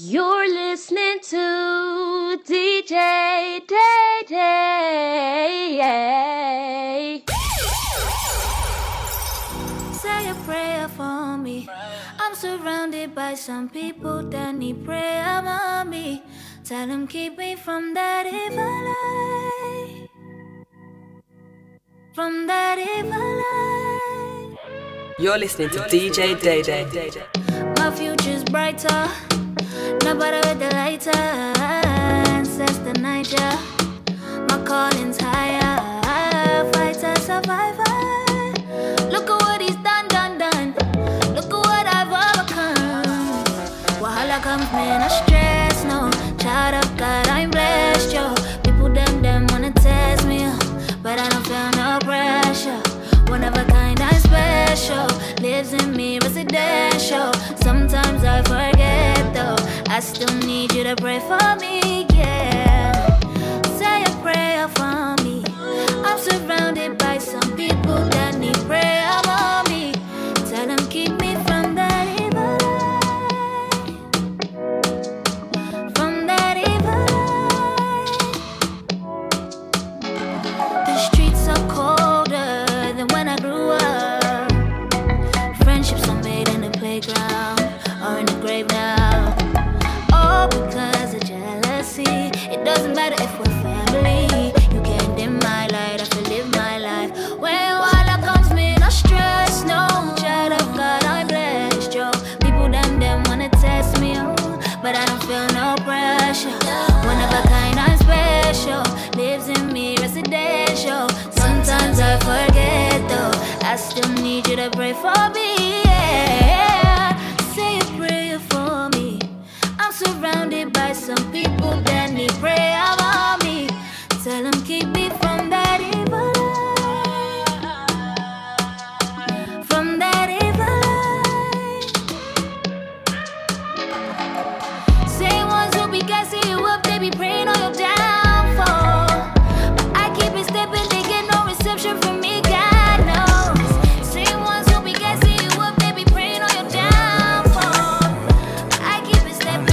You're listening to DJ Day Day. Say a prayer for me. I'm surrounded by some people that need prayer, mommy. Tell them keep me from that evil eye. From that evil eye. You're listening to DJ Day Day. My future's brighter. Nobody with the lighter, that's the night, yeah. My calling's higher, fighter, survivor. Look at what he's done. Look at what I've overcome. Wahala comes, man, I stress, no. Child of God, I'm blessed, yo. People, them wanna test me, but I don't feel no pressure. One of a kind, I'm special. Lives in me, residential. Sometimes I forget. I still need you to pray for me, yeah. Say a prayer for me. I'm surrounded by some people that need prayer, mommy. Tell them keep me from that evil eye. From that evil eye. The streets are colder than when I grew up. Friendships are made in the playground or in the grave now. It doesn't matter if we're family. You can't dim my light, I can live my life. When wahala comes, me no stress, no. Child of God, I'm blessed, yo. People, them wanna test me, oh, but I don't feel no pressure. One of a kind, I'm special. Lives in me, residential. Sometimes I forget, though. I still need you to pray for me, yeah. Say a prayer for me. I'm surrounded by some people that need prayer, mommy. Tell them keep me from that evil eye. From that evil eye. Say ones who be gassing you up, they be praying on your downfall. But I keep it stepping, they get no reception from me, God knows. Say ones who be gassing you up, they be praying on your downfall. But I keep it stepping.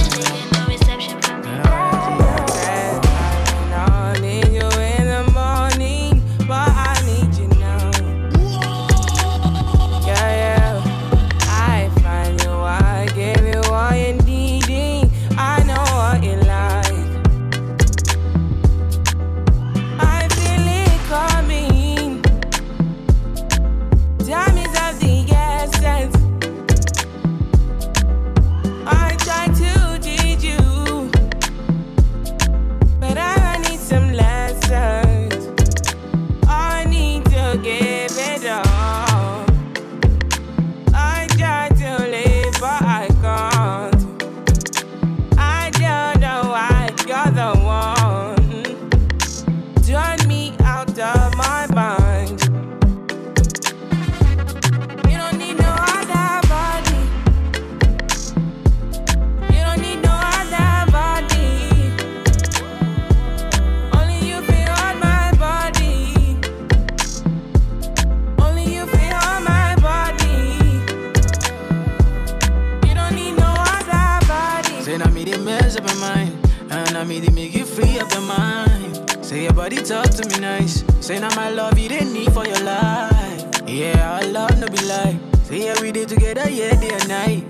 Talk to me nice. Say now my love you didn't need for your life. Yeah, our love no be lie. Say yeah, we did together, yeah, day and night.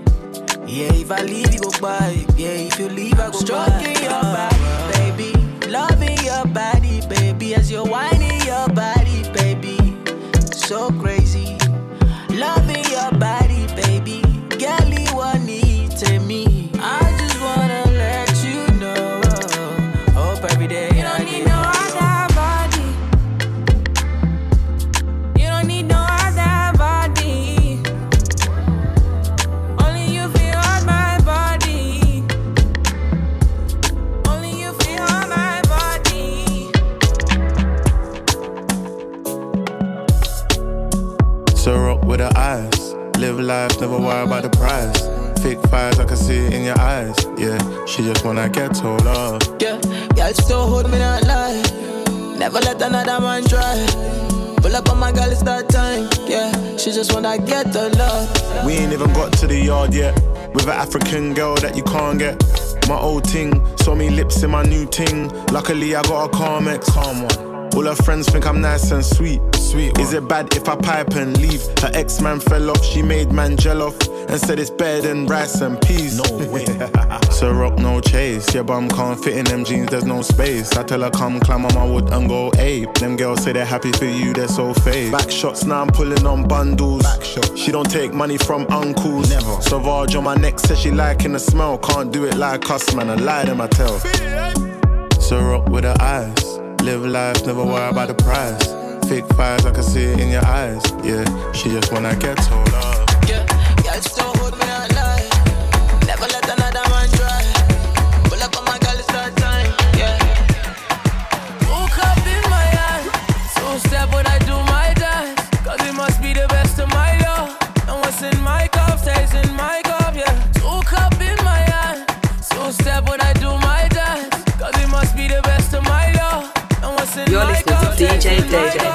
Yeah, if I leave you go by. Yeah, if you leave I go by. Stroking your body, baby. Loving your body, baby. As you're whining your body, baby. So crazy. Loving your body, baby. Girl, you want me, take me. I just wanna let you know. Hope every day. The eyes, live life, never worry about the price. Fake fires, I can see it in your eyes. Yeah, she just wanna get told off. Yeah, girl, she so hold me not lie. Never let another man try. Pull up on my girl, it's that time. Yeah, she just wanna get the love. We ain't even got to the yard yet. With an African girl that you can't get. My old ting, saw me lips in my new ting. Luckily I got a Carmex. Calm one. All her friends think I'm nice and sweet. Sweet. Is it bad if I pipe and leave? Her ex-man fell off, she made man gel off and said it's better than rice and peas. No way. So rock, no chase. Your bum can't fit in them jeans, there's no space. I tell her come climb on my wood and go ape. Them girls say they're happy for you, they're so fake. Back shots, now I'm pulling on bundles. Back shot. She don't take money from uncles. Never. Savage on my neck, says she liking the smell. Can't do it like us, man, I lie to my tell. So rock with her eyes. Live life, never worry about the price. Thick fires, I can see it in your eyes. Yeah, she just wanna get told off. Yeah, yeah, just don't hold me out life. Never let another man try. Pull up on my girl, it's that time. Yeah. Woke up in my eyes. So step when I do my dance. Cause it must be the best of my love. And what's in my cup stays in my cup, yeah. Woke up in my eyes. So step when I do my dance. Cause it must be the best of my love. And what's in my cup stays in my cup.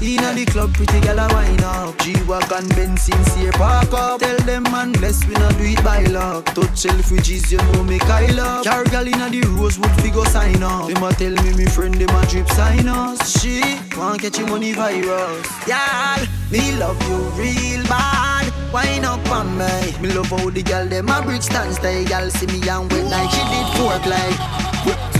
Inna the club, pretty girl a wine up. G-Wagon, Benson's here, park up. Tell them man, bless we not do it by luck. Touch self ridges, you know me Kyle up. Car girl inna the Rosewood, we go sign up. Them a tell me, me friend, them a drip sign us. She can't catch your money virus. Y'all, me love you real bad. Wine up on me. Me love how the girl, them a bridge dance. They girl see me and wet like she did fork like.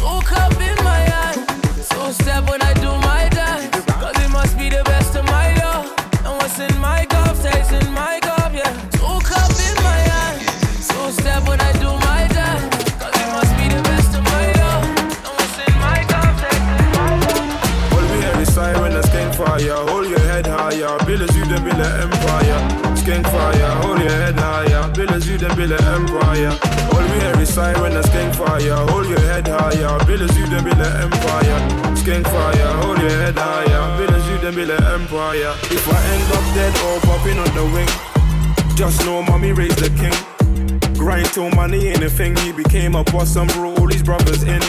Took up in my eye. So step when I do my dance. Cause it must be the best of my love. And what's in my cup stays in my cup, yeah. Two cup in my hand. So step when I do my dance. Cause it must be the best of my love. And what's in my cup stays in my cup. Hold me every side when I skank fire. Hold your head higher. Build as you the build an empire. Skank fire. Hold your head higher. Build as you the build an empire. Hold me every side when I skank fire. Hold your head higher. Build as you the build an empire. Skank fire, hold your head higher. Build as you, then build an empire. If I end up dead or popping on the wing, just know mommy raised the king. Grind till money ain't a thing. He became a boss and brought all his brothers in.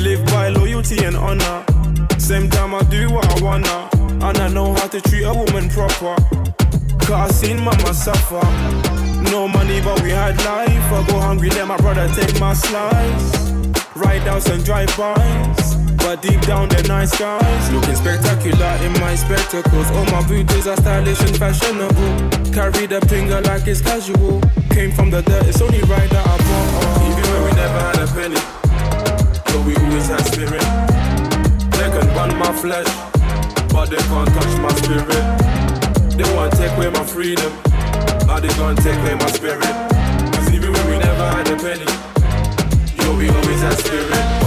Live by loyalty and honor. Same time I do what I wanna. And I know how to treat a woman proper. Cause I seen mama suffer. No money but we had life. I go hungry, let my brother take my slice. Ride outs and drive-bys. But deep down they're nice guys. Looking spectacular in my spectacles. All my booties are stylish and fashionable. Carry the finger like it's casual. Came from the dirt, it's only right that I bought. Even when we never had a penny, but we always had spirit. They can burn my flesh, but they can't touch my spirit. They wanna take away my freedom, but they can't take away my spirit. Cause even when we never had a penny, yo, we always had spirit.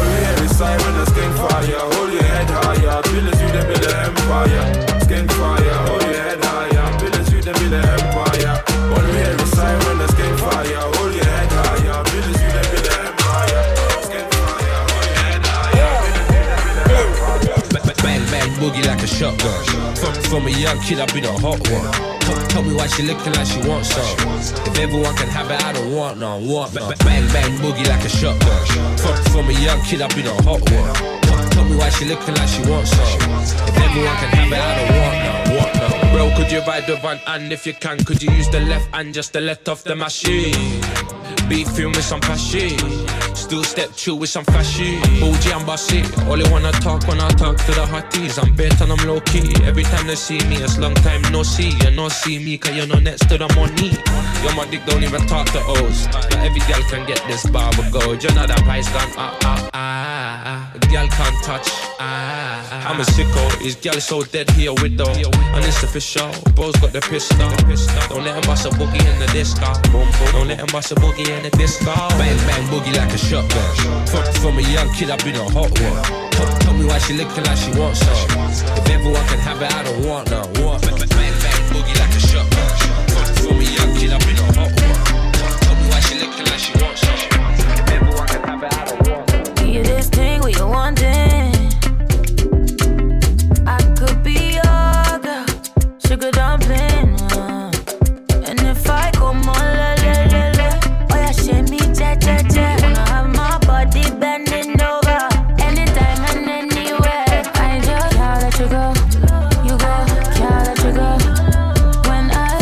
Side when I skank fire, hold your head higher. Build as you the build an empire. Skank fire, hold your head higher. Build as you the build an empire. All we hear is side when I skank fire, hold your head higher. Build as you the build an empire. Skank fire, hold your head higher. Build as you the build an empire. Bang bang boogie like a shotgun. From a young kid I be the hot one. Tell me why she looking like she wants some. If everyone can have it, I don't want none. Bang bang boogie like a shotgun. From a young kid, I be the hot one. Tell me why she looking like she wants some. If everyone can have it, I don't want none. Bro, could you ride the van? And if you can, could you use the left hand just to let off the machine? Beefing with some passion. Still step chill with some fashion. OG and bossy, all they wanna talk when I talk to the hotties. I'm bait and I'm low key. Every time they see me, it's long time no see. You no see me, cause you're not next to the money. Yo, my dick don't even talk to O's. But every girl can get this barber gold. You know that price gone up, up, ah. A girl can't touch, ah. I'm a sicko, his girl is so dead, he a widow. And it's official, bro's got the pistol. Don't let him bust a boogie in the disco. Don't let him bust a boogie in the disco. Bang bang boogie like a shotgun. From a young kid I've been a hot one. Tell me why she looking like she wants some. If everyone can have it, I don't want none. Bang bang boogie like a shotgun. From a young kid I've been a hot one. Tell me why she looking like she wants some. If everyone can have it, I don't want none. Do you this thing where you're wanting? I could be your girl, sugar dumpling. And if I go more la-la-la-la, oh yeah, shake me ja-ja-ja. Bending over, anytime and anywhere. I just can't let you go. You go, can't let you go. When I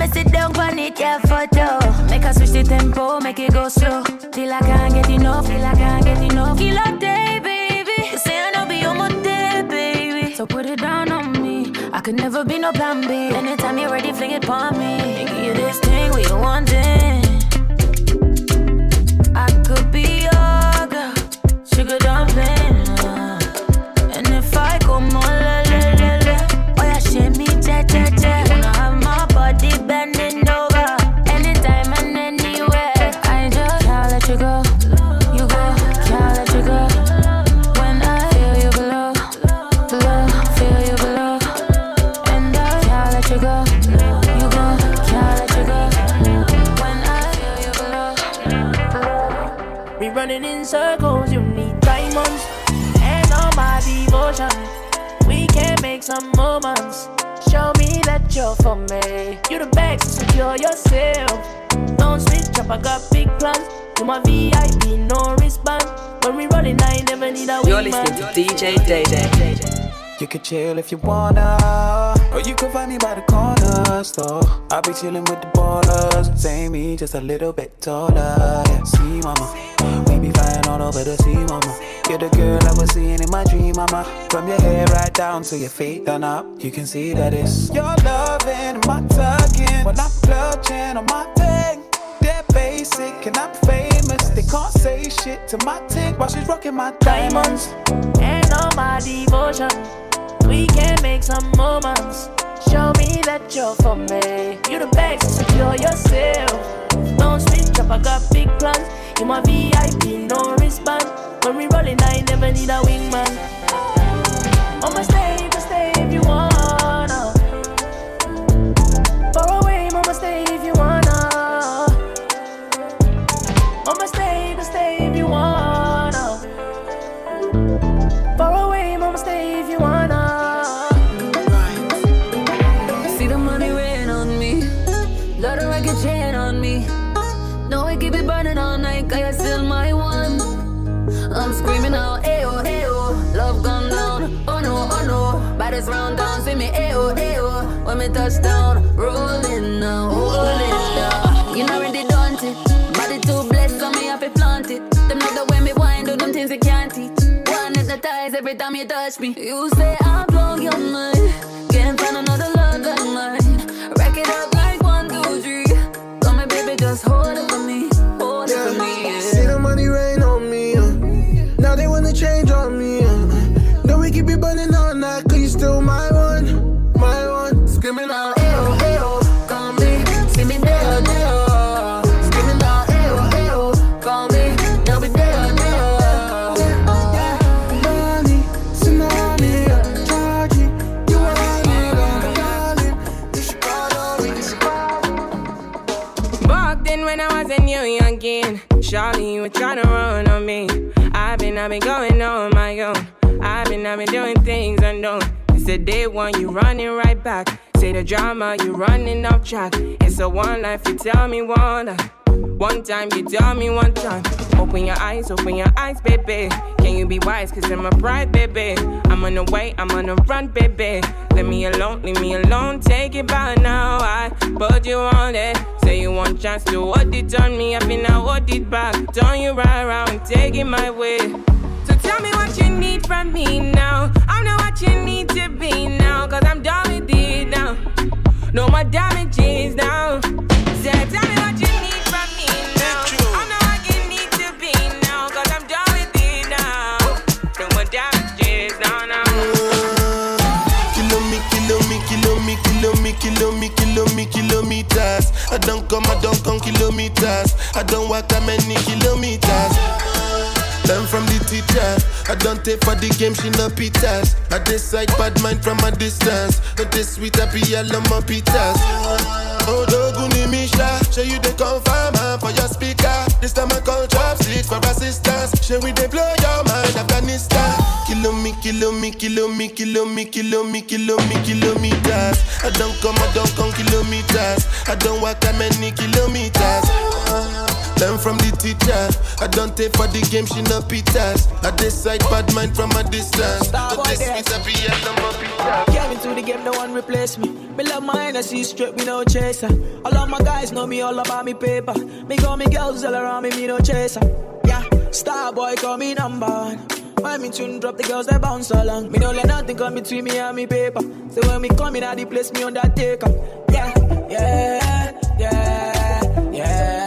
me sit down and eat your photo. Make her switch the tempo, make it go slow. Till I can't get enough, till I can't get enough. Kill a day, baby. You say I don't be on my day, baby. So put it down on me. I could never be no plan B. Anytime you're ready, fling it on me. And give you this thing we don't want it. I could be your girl, sugar dumpling. And if I go more, la la la la. Oh yeah, shake me, cha cha cha. Wanna have my body bending over. Anytime and anywhere, I just can't let you go. You go, can't let you go. When I feel you below, below, feel you below. And I can't let you go. You go, can't let you go. When I feel you below, below. We running in circles, you need diamonds. Devotion. We can make some moments. Show me that you're for me. You're the best, so secure yourself. Don't switch up, I got big plans. You my VIP, no wristband. When we rollin', I never need a wingman. You're listening to DJ Day Day. You could chill if you wanna, or you could find me by the corner store. I'll be chillin' with the ballers. Same me, just a little bit taller. Yeah, see, mama. We be flying all over the sea, mama. You're the girl I was seeing in my dream, mama. From your hair right down to your feet and up, you can see that it's your loving, my tugging. When I'm clutching on my thing, they're basic and I'm famous. They can't say shit to my tick while she's rocking my diamonds. And all my devotion, we can make some moments. Show me that you're for me. You're the best, secure yourself. Don't switch up, I got big plans. You my VIP, no wristband. When we rollin', I never need a wingman. Mama, stay if you wanna. Far away, mama, stay if you wanna. Mama, stay if you wanna. Far away, mama, stay if you wanna. See the money rain on me. Lot of rocket chain on me. No, I keep it burning all night, cause you're still my one. I'm screaming out, ayo, ayo. Love gone down, oh no, oh no. Bodies round down, see me, ayo, ayo. When me touch down, rolling now, rolling down. You know already don't it. Body too blessed, so me have to plant it. Them know the way me wine, do them things they can't teach. One at the ties every time you touch me. You say I blow your mind. Can't find another love like mine. Rack it up like 1, 2, 3. Come here, baby, just hold it for me, hold it for me. Yeah. See the money rain on me. Now they wanna change on me. No, we keep it burning all night, cause you still my one, screaming out. Charlie, you were tryna run on me. I've been going on my own. I've been doing things unknown. It's the day one, you running right back. Say the drama, you running off track. It's a one life, you tell me one life. One time, you tell me one time. Open your eyes, baby. Can you be wise, cause I'm a pride, baby. I'm on the way, I'm on the run, baby. Leave me alone, take it back now. I put you on it. Say you want chance to hold it on me. I've been out, hold it back. Turn you right around, take it my way. So tell me what you need from me now. I know what you need to be now, cause I'm done with it now. No more damages now. Say tell me what you need from me now. I know what you need to be now, cause I'm done with it now. No more damages now, now. Kilometers. I don't come kilometers. I don't walk that many kilometers. Learn from the teacher. I don't take for the game, she no pitas. I dislike bad mind from a distance. Not this sweet, I be all on my pitas. Oh, Doguni Misha. Show you the confirmer for your speaker. This time I call chopsticks for assistance. Show we they blow your mind, Afghanistan. Kilometers. I don't come kilometers. I don't walk that many kilometers. Learn from the teacher. I don't take for the game, she no pitas. I decide bad mind from a distance. But this means I be a number pita. Came into the game, no one replace me. Me love my energy, straight, me no chaser. All of my guys know me all about me paper. Me got me girls all around me, me no chaser. Yeah, star boy call me number one. When me tune drop, the girls they bounce along. Me no let nothing come between me and me paper. So when me come in, I de place me on that take up. Yeah, yeah, yeah, yeah, yeah.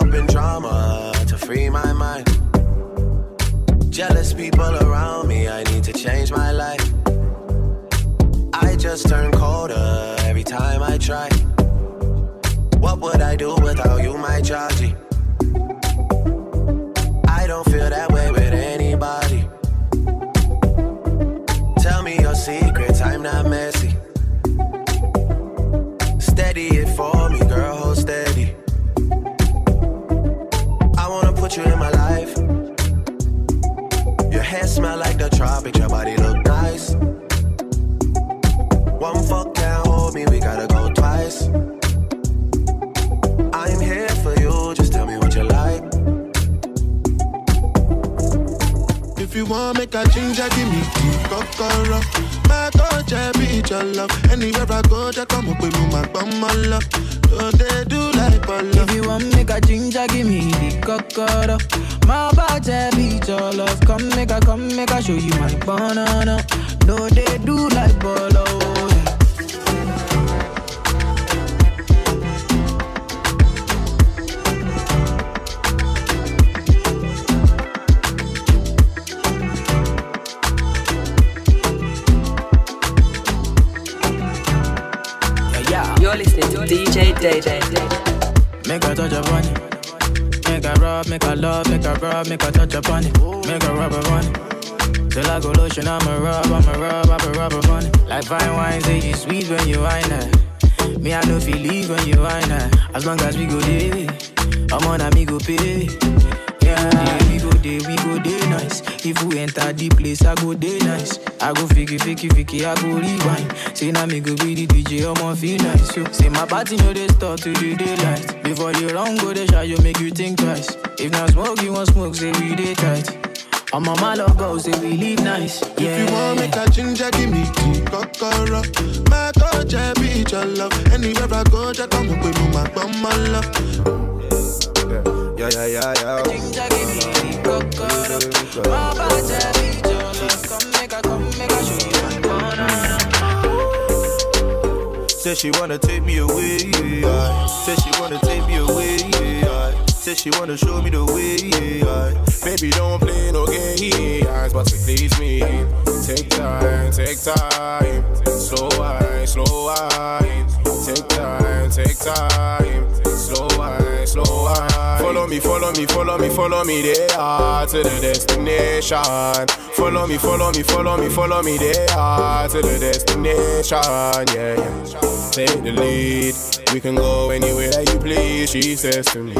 Up in drama to free my mind. Jealous people around me, I need to change my life. I just turn colder every time I try. What would I do without you, my Georgie? I don't feel that way with anybody. Tell me your secrets, I'm not messy. Steady it for me, girl, hold steady. You in my life. Your hair smell like the tropics. Your body look nice. One fuck can't hold me. We gotta go twice. I'm here for you. Just tell me what you like. If you want make a ginger, give me kokoro. My culture be your love. Anywhere I go, just come up with me. My bum all love. They do like love. If you want make a ginger, give me the cocoa. My body beat your love. Come make a show you my banana. No, they do like bolo. You're listening to DJ Day Day. Make a touch upon it. Make a rub, make a love, make a rub, make a touch upon it. Make a rub upon it. Till I go lotion, I'm a rub upon it. Like fine wine, say you sweet when you wine it. Me, I don't feel leave when you wine it. As long as we go day, I'm on amigo pay. Yeah, we go day nice. If we enter the place, I go day nice. I go fiki, I go rewind. Say now me go be the DJ, I'm on feel nice. So, say my party know they start to the daylight. Before the long go, they shall you make you think twice. If not smoke, you want smoke, say we day tight. I'm a man of girls, say we live nice. Yeah. If you want make a ginger, give me tea, kokoro. My culture be your love. Anywhere I go, just come up with me, my bum my love. Yeah. Ginger, give me cocoa. My body, your love. Come make a show you banana. Said she wanna take me away. Said she wanna take me away. Said she wanna show me the way. Baby, don't play no games, but to please me, take time, slow wine. Take time. Slow wine. Follow me there to the destination. Follow me there to the destination. Yeah. Take the lead, we can go anywhere that you please. She says to me,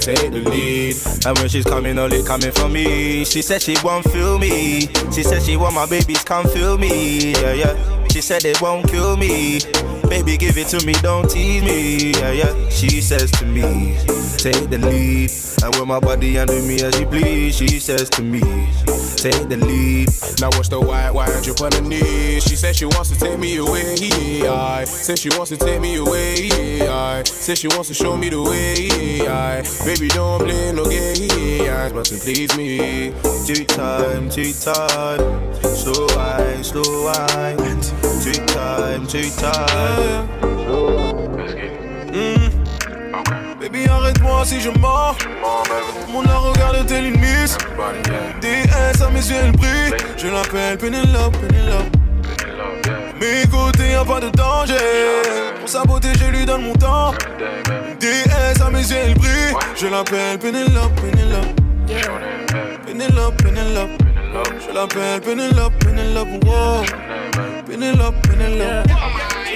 take the lead. And when she's coming, only coming for me. She said she won't feel me. She said she want my babies, come feel me. Yeah. She said they won't kill me. Baby, give it to me, don't tease me. Yeah. She says to me, take the lead. And with my body under me as she please. She says to me, take the lead. Now watch the white drip on her knees. She says she wants to take me away. Says she wants to take me away. Says she wants to show me the way. Baby, don't play no games, but to please me. Two time, slow wine. Two time. Baby, arrête-moi si je mens. Mon regard est une miss. DS à mes yeux, elle brille. Je l'appelle Penelope. Mes côtés, y'a pas de danger. Pour sa beauté, je lui donne mon temps. DS à mes yeux, elle brille. Je l'appelle Penelope. Je l'appelle Penelope, wow. Penelope, je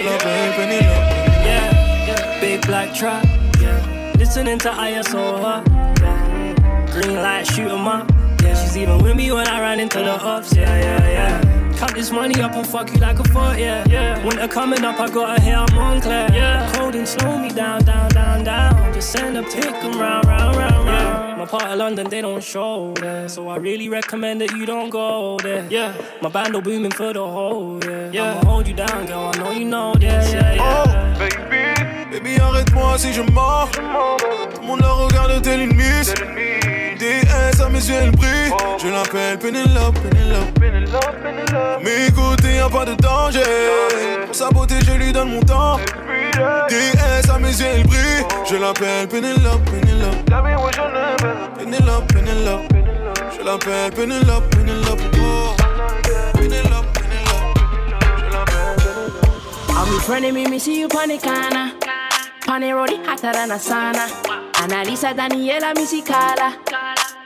l'appelle Penelope. Yeah, big black truck. Yeah. Listening to ISO, huh? Green light, shoot 'em up. Yeah. She's Cause even with me when I ran into the ups, yeah, yeah, yeah. Count this money up and fuck you like a foot, yeah, yeah. Winter coming up, I got a hair, I'm Montclair, yeah. Cold and slow me down, down, down, down. Just send up, take them round, round, round, round. My part of London, they don't show there. So I really recommend that you don't go there. Yeah, my bando booming for the whole, yeah, yeah. I'ma hold you down, girl, I know you know this, yeah, yeah. Oh, baby, baby, arrête-moi si je mens. Tout le monde la regarde, t'es l'ennemi. DS à mes yeux, elle brille. Je l'appelle Penelope, Penelope. Mes côtés, y'a pas de danger. Pour sa beauté, je lui donne mon temps. DS à mes yeux, elle brille. Je l'appelle Penelope, Penelope, Penelope. Je l'appelle Penelope, Penelope. Oh. Penelope, Penelope. Je l'appelle. I'm in front of me, me see you panicana. Paneroni hotter than a sauna. Analisa Daniela, me see Carla.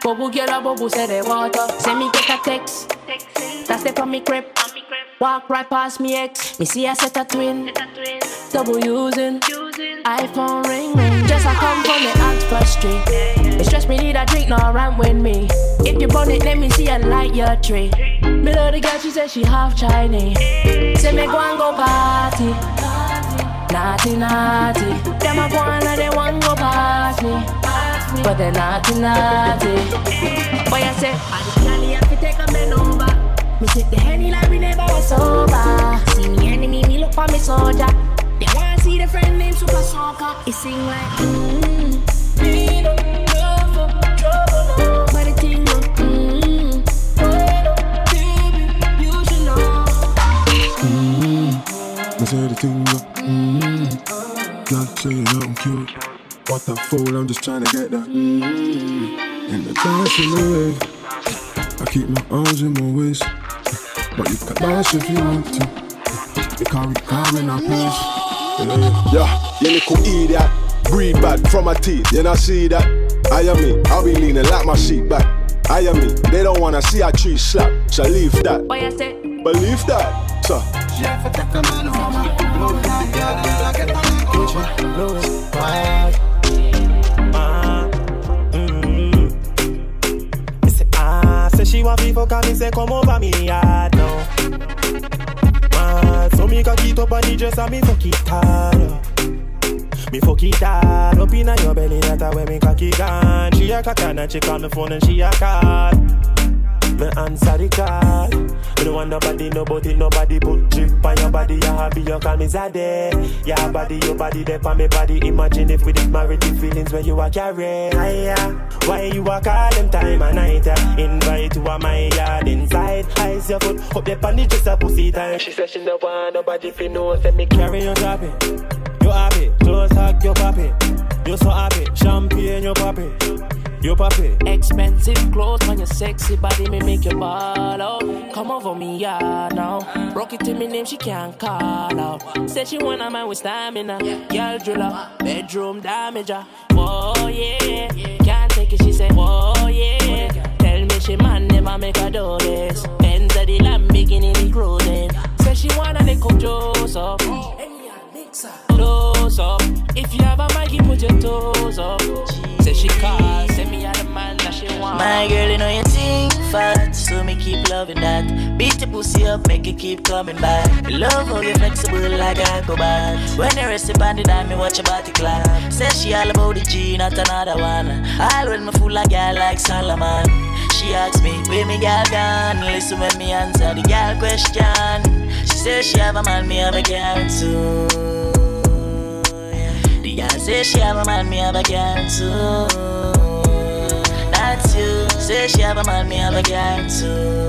Bobo girl, bobo cerewater. Send me get a text. That's the from me crib. Walk right past me ex. Me see I set a twin. Double using. iPhone ring ring. Just I come from the Oxford Street. It's just me need a drink, no rant with me. If you burn it, let me see and light your tree. Me love the girl, she said she half Chinese. Say me go and go party. Naughty, naughty. Them a go and they want go past me. But they naughty, naughty. Boy, I say, I can take a man over. Me sit the Henny like we never was over. See me enemy, me look for me soldier. They want to see the friend named Super Soccer. It sing like, we don't love for trouble, no. But the thing no, baby, you should know. I say the thing no, not to say you know I'm cute. What the fool, I'm just trying to get that, And the dance in the way. I keep my arms in my waist. But you can dance if you want to. You can't recall in our place. Yeah, you look who eat that. Breathe bad from my teeth, you not see that. I am me, I'll be leaning like my seat back. I am me, they don't wanna see a tree slap. So leave that, believe that, so. Ah, say she want people come and say come over me, I know. So me can keep up on the dress and me fuck it hard. Me fuck it hard up in your belly, that's where me cocky gone. She a cock and she on the phone and she a call. Me answer the call. Me don't want nobody, nobody, nobody put drip on your body. You happy, you call me Zadeh. Yeah, body, your body, there for me body. Imagine if we did married the feelings where you are carrying. Why you a call them time and night? Invite to a my yard inside. Eyes your foot, up the panty, just a pussy time. She said she don't want nobody fi know. Send me carry your shopping. You happy, close hug your papi. You so happy, champagne your papi. Yo, papi. Expensive clothes on your sexy body, me make you ball out. Come over me, yeah, now. Rock it to me name, she can't call out. Said she wanna man with stamina. Girl driller, bedroom damager. Oh, yeah, can't take it, she said, oh, yeah. Tell me she man never make her do this. Benz of the Lamborghini, the clothing. Said she wanna lick up Joseph. Close up. If you have a Maggie, put your toes up. Say she call, send me out the man that she want. My girl, you know you sing fat, so me keep loving that. Beat the pussy up, make it keep coming back. Love how you flexible like a cobalt. When you rest upon the dime, me watch your body clap. Say she all about the G, not another one. I'll run my fool like girl like Solomon. She asks me, where me girl gone? Listen when me answer the girl question. She says she have a man, me have a girl too. Yeah, say she have a man, me have a girl too. That's you. Say she have a man, me have a girl too.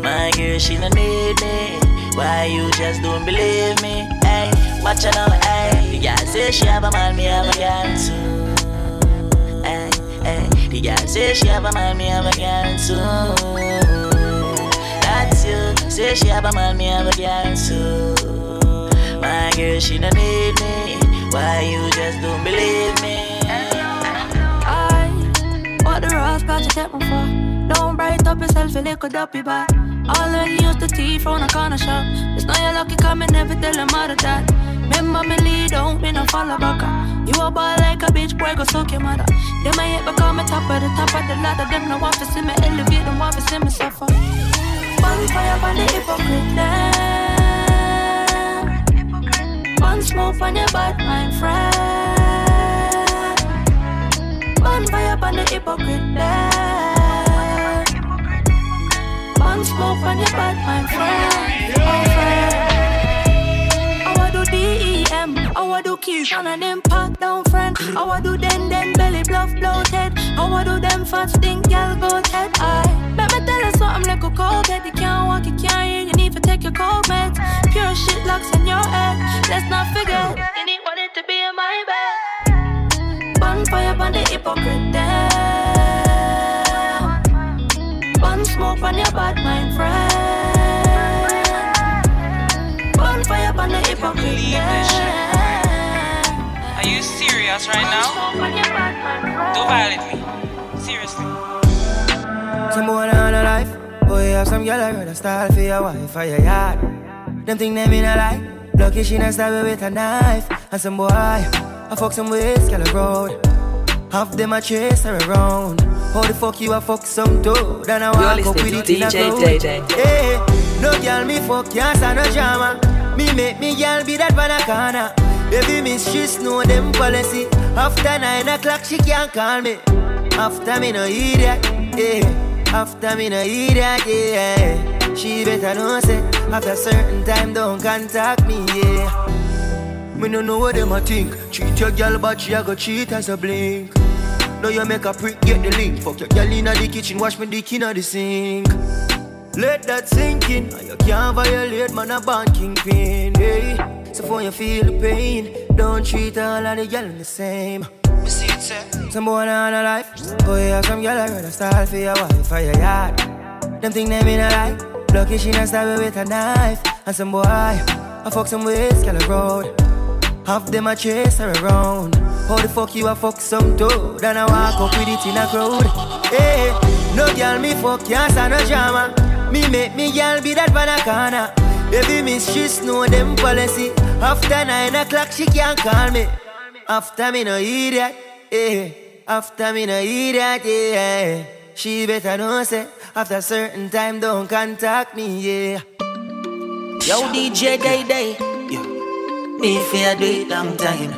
My girl, she don't need me. Why you just don't believe me? Hey, watch her now, hey. Yeah, say she have a man, me have a girl too. Hey, hey. Yeah, say she have a man, me have a girl too. That's you. Say she have a man, me have a girl too. My girl, she don't need me. Why you just don't believe me? I, what the rose patch you take me for? Don't bright up yourself, you little duppy, but All I used to tea from the corner shop. It's not your lucky coming, never tell them all of that. Remember me lead, don't be no follow back. You a ball like a bitch, boy, go suck your mother. Them I hit back on my top of the ladder. Them no want to see me elevate, them want to see me suffer. Bonfire on the hypocrite them. One smoke on your bad mind friend. Bonfire on the hypocrite them. Smoke on your bad my friend. I want to DEM, I want to keep on an impact down friend. I want to then belly bluff bloated. I want to them fat stink y'all go head. I bet me tell us something like a cold head. You can't walk, you can't hear, you need to take your cold meds. Pure shit locks in your head. Let's not figure you need want it to be in my bed. Bonfire on the hypocrite dead. Bun smoke on your bad mind friend. Bun fire on the hypocrite. Are you serious right now? Don't violate me. Seriously. Some boy on a life. Boy, you have some girl I heard a style for your wife or your yard. Them think they mean a lie. Lucky she not stab you with a knife. And some boy, I fuck some ways, girl road. Half them I chase her around. How the fuck you a fuck some dude? Then I walk up with it in a crowd. Hey, no girl me fuck yes and no drama. Me make me girl be that banana. Baby mistress know them policy. After 9 o'clock she can't call me. After me no idiot, yeah. After me no idiot, yeah. She better know say after certain time don't contact me, yeah. Me no know what them a think. Cheat your girl but she a go cheat as a blink. Now you make a prick, get the link. Fuck your girl in the kitchen, wash me dick in the sink. Let that sink in, and you can't violate, man, a banking pain, hey. So for you feel the pain, don't treat all of the girl the same. Some boy on a life, oh yeah, some girl I rather style for your wife or your yard. Them think they mean a lie, lucky she not stab you with a knife. And some boy, I fuck some ways, girl road. Half them I chase her around. How the fuck you a fuck some dude? Then I walk up with it in a crowd. Hey, no girl me fuck yes and no drama. Me make me girl be that banana. Baby mistress know them policy. After 9 o'clock she can't call me. After me no idiot, eh? After me no idiot, eh? She better know say after certain time don't contact me, yeah. Yo DJ Day Day. Me fear do it long time.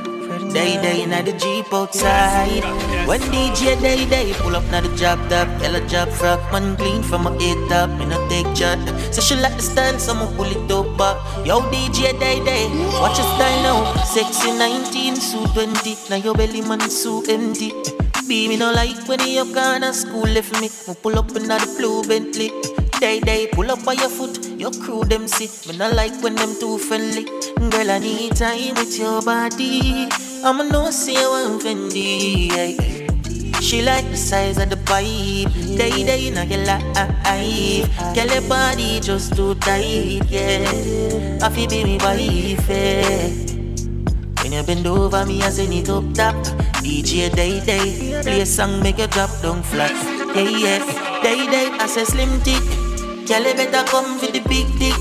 Day day inna the Jeep outside. When DJ Day Day pull up na the job top, yellow job frock, man clean from my head top. Me no take shot, so she like the style, so me pull it up. Yo DJ Day Day, watch your style now. Sexy 19, suit 20, now your belly man suit empty. Be me no like when you up gonna school left me. Me pull up inna the blue Bentley. Day day, pull up by your foot, your crew them see. Me not like when them too friendly. Girl, I need time with your body. I'ma no say one Fendi. She like the size of the pipe. Day day, you know you like. Girl, your body just too tight, yeah. I feel be me wife, yeah. When you bend over me, I send it up top. DJ Day Day, play a song, make you drop down flat. Yeah, yeah. Day day, I say slim tick. Girl, you better come with the big dick.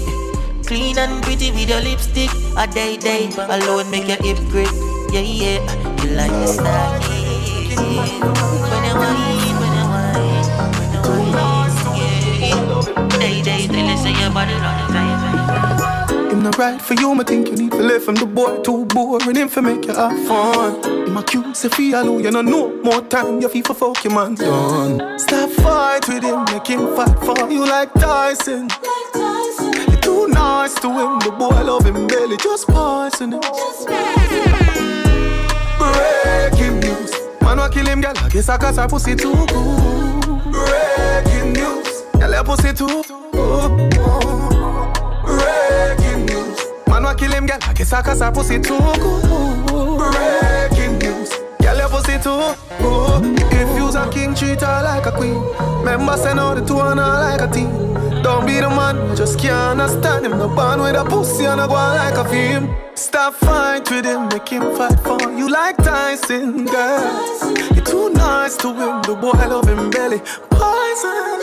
Clean and pretty with your lipstick. A day day alone make your hip grip. Yeah, yeah. You like the style. When I whine, when I whine, when I whine, yeah. Day day, they say your body all the time. I'm not right for you, I think you need to live from the boy. Too boring him for make you have fun. I'm a cute Sophia, no, you know no more time. Your FIFA fuck your man done. Stop fight with him, make him fight for you like Tyson. You're too nice to him, the boy love him barely, just passing him. Breaking news, man wa kill him, girl, I guess I cause her pussy too good. Breaking news, girl, her pussy too good. Breaking news, man wa kill him, girl, I guess I cause her pussy too good. If you's a king, treat her like a queen. Remember, send out the two on her like a team. Don't be the man, just can't understand him. No band with a pussy and a go like a film. Stop fight with him, make him fight for you like Tyson, girl. You're too nice to him, the boy love him belly. Poison.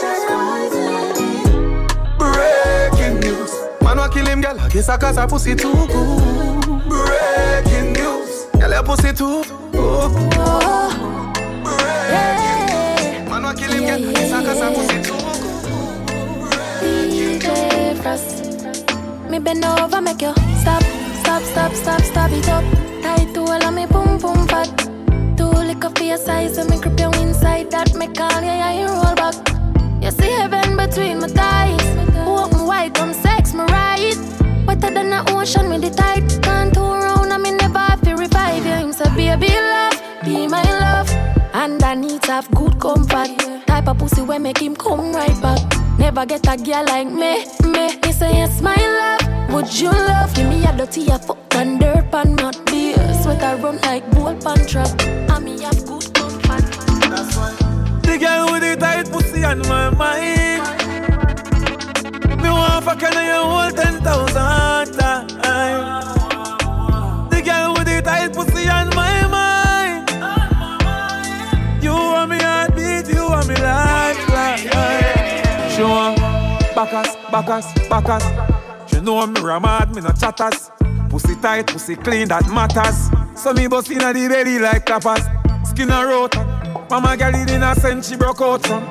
Girl, I guess I got her pussy too good. Breaking news. Girl, your pussy too good. Breaking news. Man, I kill him, girl. I guess I got her pussy too good. Breaking news. DJ Frost, me bend over, make you stop, stop, stop, stop, stop it up. Tight to all of me, boom, boom, fat. Too liquor for your size, and me grip you inside. That me call, yeah, yeah, you roll back. You see heaven between my thighs. Walk me wide, come sex me right. Wetter than the ocean with the tide. Can't turn round and me never have to revive you. Him say, baby love, be my love. And I need to have good comfort. Type of pussy where make him come right back. Never get a girl like me. He say, yes my love, would you love? Give me a dirty, a fuck and dirt and mud. Be a sweater run like bull pan trap. And me have good comfort. That's why the girl with the tight pussy on my mind. Me want fuck and I hold 10,000 times. The girl with the tight pussy on my mind. You want me heartbeat, you want me life. She want backers. She know me ramad, me no chatters. Pussy tight, pussy clean, that matters. So me bust inna the belly like tapas. Skin a rota. Mama girl in a scent, she broke out some.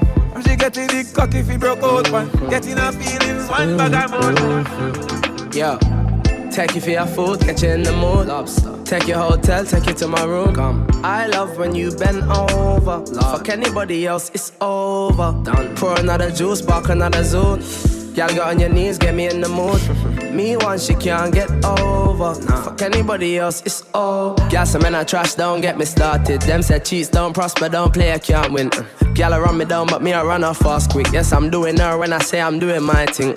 She get a dick cock if he broke out one. Getting her feelings one bag a month. Yo, take you for your food, get you in the mood. Lobster. Take your hotel, take you to my room. Come. I love when you bend over. Love. Fuck anybody else, it's over. Done. Pour another juice, bark another zone. Y'all got on your knees, get me in the mood. Me once, she can't get over. Nah. Fuck anybody else, it's all. Y'all some men are trash, don't get me started. Them said cheats, don't prosper, don't play, I can't win. Y'all run me down, but me I run her fast quick. Yes, I'm doing her when I say I'm doing my thing.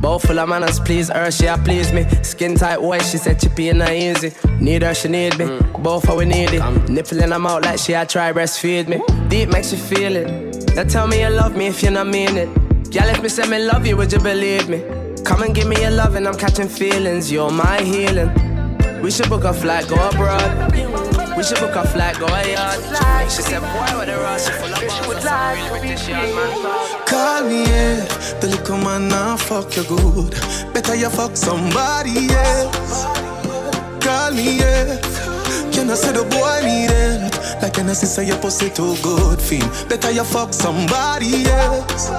Both full of manners, please her, she a please me. Skin tight white, she said chippy and easy. Need her, she need me, both how we need it. Nipple in her mouth like she a try breastfeed me. Deep makes you feel it. Now tell me you love me if you not mean it. Y'all if me say me love you, would you believe me? Come and give me your love and I'm catching feelings. You're my healing. We should book a flight, go abroad. We should book a flight, go a yard. She said, boy, what a rush. She full of balls, I'm really British, young man. Call me, yeah. The little man now fuck you good. Better you fuck somebody else. Call me, yeah. Can I say the boy need it? Like an sister, your pussy too good, fiend. Better you fuck somebody else.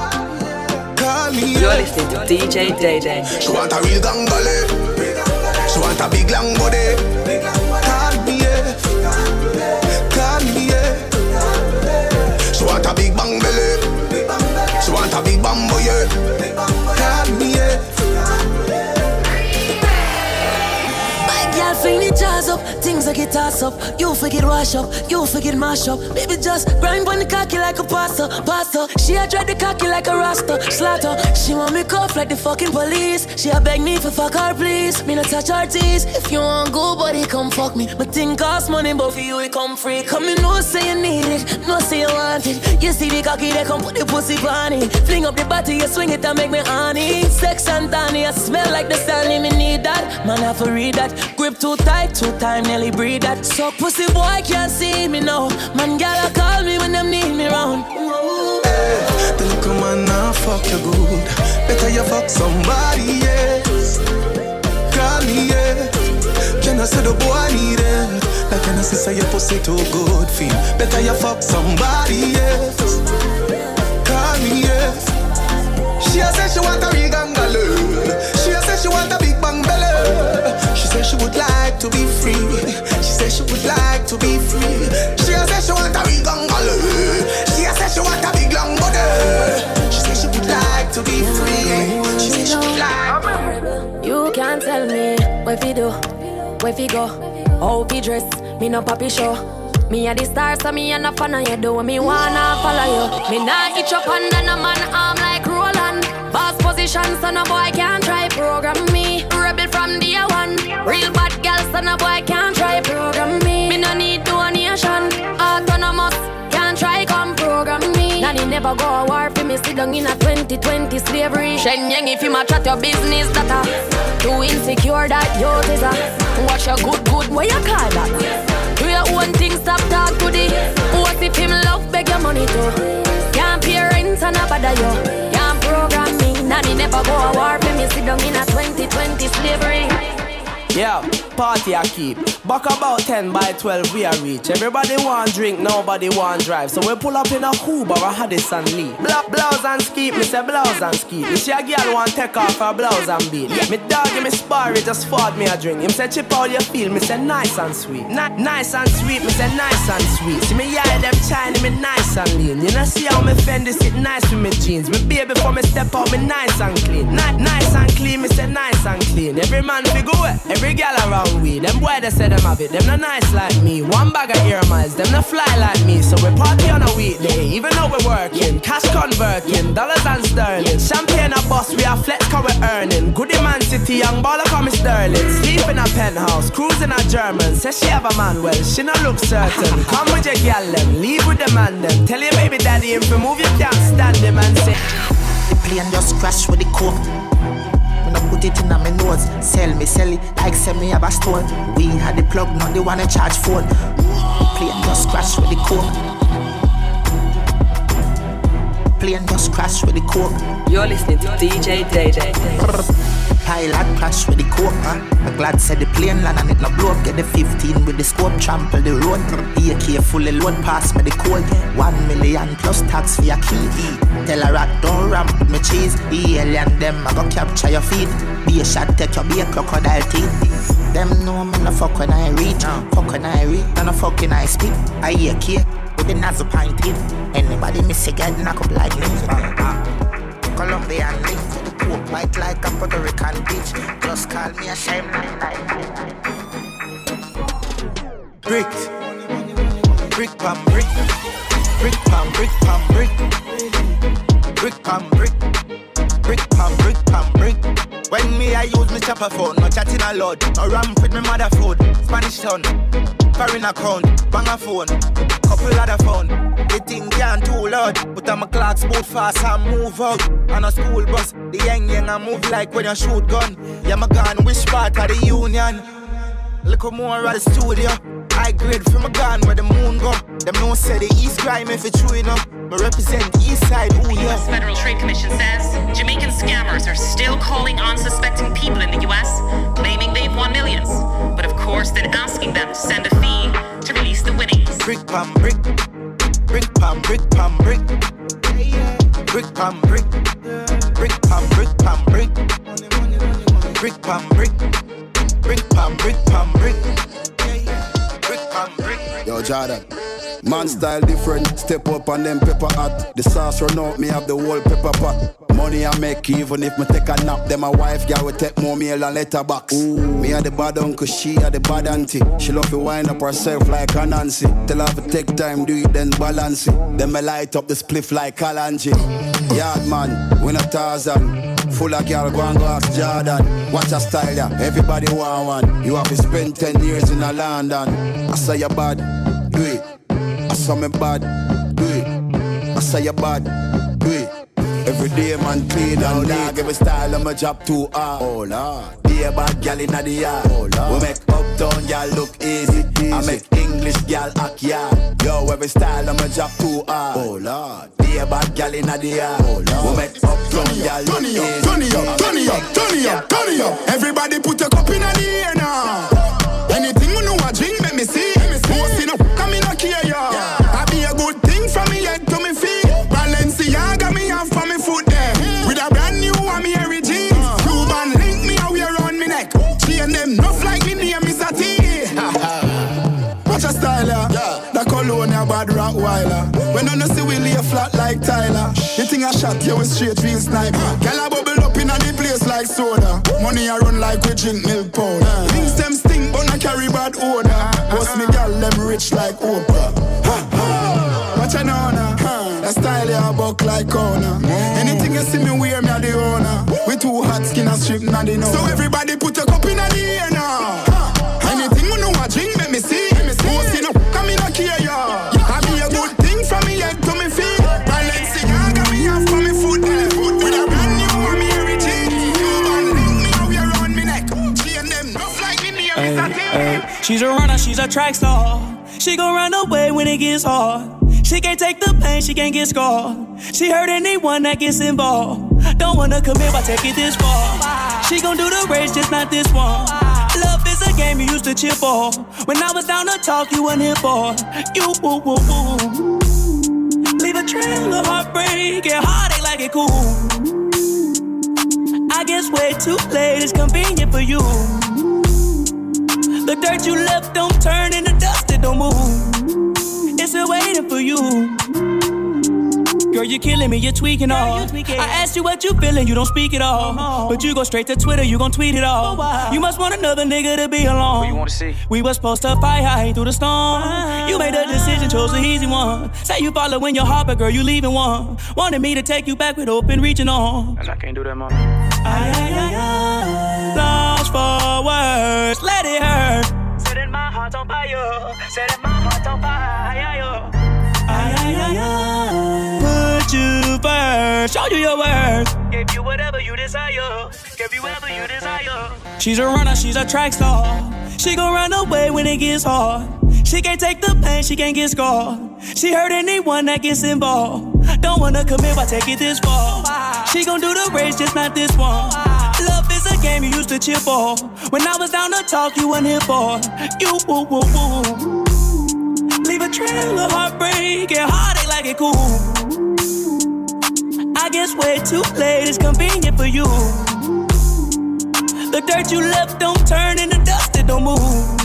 You're listening to DJ Day Day. She want a real gang gully. She want a big long body. Can't be it. She want a big bang belly. She want a big bambo, yeah. Can't be it. My girl fling the jazz up, things like it toss up. You forget wash up, you forget mash up. Baby just grind on the cocky like a pasta. She a dread the cocky like a rasta, slaughter. She want me cuff like the fucking police. She a beg me for fuck her please. Me not touch her tease. If you want go buddy come fuck me. My thing cost money but for you it come free. Come in no say you need it, no say you want it. You see the cocky they come put the pussy on it. Fling up the body you swing it and make me honey. Sex and tanny I smell like the Stanley. Me need that, man I for read that. Grip too tight, too time, nearly breathe that. So pussy boy can't see me now. Man, gotta call me when them need me round. Hey, the little man now fuck you good. Better you fuck somebody else. Call me, yeah. Can I say the boy need it? Like can I say your pussy too good, fiend. Better you fuck somebody else. Call me, yeah. She said she want a big gangaloo. She said she want a big bang belly. She said she would like to be free. She said she would like to be free. She said she want a big gongolo. She said she want a big long body. She said she would like to be free. She said she would like. You can't tell me where we do, where we go, how we dress. Me no papi show. Me a the star, so me a no fan of you. Do me wanna follow you. Me not itch up under no man arm like Roland. Boss position, so no boy can't try program me. Rebel from day one. Real bad girls, so no boy can't try program me. Me no need donation. Autonomous, can't try come program me. Nanny never go a war for me. Sit down in a 2020 slavery. Shenyang, if you ma chat your business, that a too insecure that you teaser. Watch your good, what you call that? Do your own thing, stop talk to the. What if him love, beg your money too? Can't pay rent and a bother you. Can't program me. Nanny never go a war for me. Sit down in a 2020 slavery. Yeah, party I keep. Back about 10 by 12 we are reach. Everybody want drink, nobody want drive. So we pull up in a Uber, I had this and leave. Blouse and skip, me say blouse and skip. Me see a girl want take off her blouse and beat. Me dog give me sparry, just fought me a drink. Him say chip all you feel, me say nice and sweet. Nice and sweet, me say nice and sweet. See me eye them shiny, me nice and lean. You know see how me Fendi sit nice with me jeans. Me baby before me step out, me nice and clean. Nice and clean, me say nice and clean. Every man we go away, every girl around we. Them boy they say them have it, them not nice like me. One bag of Air Miles, them not fly like me. So we party on a weekday, even though we're working. Cash converting, dollars and sterling. Champagne a boss, we are flex cause we're earning. Goody man city, young baller call me Sterling. Sleep in a penthouse, cruising a German. Says she have a man, well she no look certain. Come with your gal them, leave with the man them. Tell your baby daddy if you move you can't stand him and say the plane just crashed with the coat. Put it in my nose, sell it, like sell me have a stone. We had the plug, now they wanna charge phone. Plane just crash with the coke. Plane just crash with the coke. You're listening to DJ Day Day. Pilot crash with the coke, I'm glad said the plane land and it no blow up. Get the 15 with the scope, trample the road. Be careful, the load pass me the code. 1 million plus tax for your key. Tell a rat don't ramp with me cheese. The alien them I go capture your feet. Be a shot, take your beer, crocodile teeth. Them know me no fuck when I reach. Fuck when I reach, no fucking I speak. I hear kid with the nozzle pint in. Anybody miss a guy knock up like me. Colombian link to the coke, white like a Puerto Rican bitch. Just call me a shame night. Bricks, brick pam brick, brick pam brick pam brick. Brick pam brick, brick pam brick pam brick. When me I use me chopper phone, no chatting a lot, no ramp with me mother food. Spanish town, foreign account, bang a phone, couple other phone. The thing can't too loud, put on my clocks, boot fast and move out. On a school bus, the yang I move like when you shoot gun. Yeah my gun, which part of the union? Look more at the studio. I grade from a gun where the moon go. Them no say the East crime if it's true enough. But represent East Side, ooh, yeah. The U.S. Federal Trade Commission says Jamaican scammers are still calling unsuspecting people in the U.S. claiming they've won millions. But of course, then asking them to send a fee to release the winnings. Brick pam brick, brick pam brick pam brick. Brick pam brick, brick pam brick pam brick. Brick pam brick, brick pam brick pam brick. Brick pam brick. Yo, Jordan. Man style different, step up and them pepper hot. The sauce run out, me have the whole pepper pot. Money I make even if me take a nap. Then my wife girl will take more meal and letterbox. Me are the bad uncle, she are the bad auntie. She love to wind up herself like a Nancy. Tell her to take time, do it then balance it. Then me light up the spliff like Kalanji. Yard man, win a Tarzan. Full of girl, go and go ask Jordan. Watch a style ya, everybody want one. You have to spend 10 years in a London. I say you're bad, do it. I saw me bad, do it. I say you bad, do it. Every day man clean and neat. Every style of my job too hard. Oh Lord, be a bad gal inna the yard. Oh Lord, we make uptown gal look easy. I make English gal act yard. Yo, every style of my job too hard. Oh Lord, be a bad gal inna the yard. Oh Lord, we make uptown gal look easy. Turn it up. Everybody put your cup inna the air now. Anything you know I drink, make me see. Most enough, come in a care ya. I be a good thing from me head to me feet. Balenciaga me off for me foot there. With a brand new one me every jeans. Cuban link me a wear on me neck. She and them nuff like me name is a T. Watch a style ya. The cologne a bad Rottweiler. When you no see we lay flat like Tyler. You think I shot you with straight real sniper. Girl I bubble up in a the place like soda. Money I run like we drink milk powder. Things them stink but I carry bad odor. What's me girl, them rich like Oprah. Ha, ha. Watch an honor. That style ya buck like corner. Anything you see me wear, me a the owner. We too hot skin and strip, not the know. So everybody put a cup in a the air now. Anything you know I drink, make me see. Most you know, come in a care ya. She's a runner, she's a track star. She gon' run away when it gets hard. She can't take the pain, she can't get scarred. She hurt anyone that gets involved. Don't wanna commit, but take it this far. She gon' do the race, just not this one. Love is a game you used to cheer for. When I was down to talk, you weren't here for. You, woo, woo, woo. Leave a trail of heartbreak and heartache like it cool. I guess way too late is convenient for you. The dirt you left don't turn into dust, it don't move. It's still waiting for you. Girl, you're killing me, you're tweaking all. I asked you what you feeling, you don't speak at all. But you go straight to Twitter, you gon' tweet it all. You must want another nigga to be alone. What you wanna see? We was supposed to fight high through the storm. You made a decision, chose the easy one. Say you following your heart, but girl, you leaving one. Wanted me to take you back with open reaching on. And I can't do that, mom. Lost for words, let it hurt. Setting my heart on fire, setting my heart on fire. Put you first, show you your worth. Gave you whatever you desire, gave you whatever you desire. She's a runner, she's a track star. She gon' run away when it gets hard. She can't take the pain, she can't get scarred. She hurt anyone that gets involved. Don't wanna commit, why take it this far? She gon' do the race, just not this one. Love is a game you used to cheer for. When I was down to talk, you weren't here for. You, woo, woo, woo. Leave a trail of heartbreak and heartache like it cool. I guess way too late is convenient for you. The dirt you left don't turn into dust, it don't move.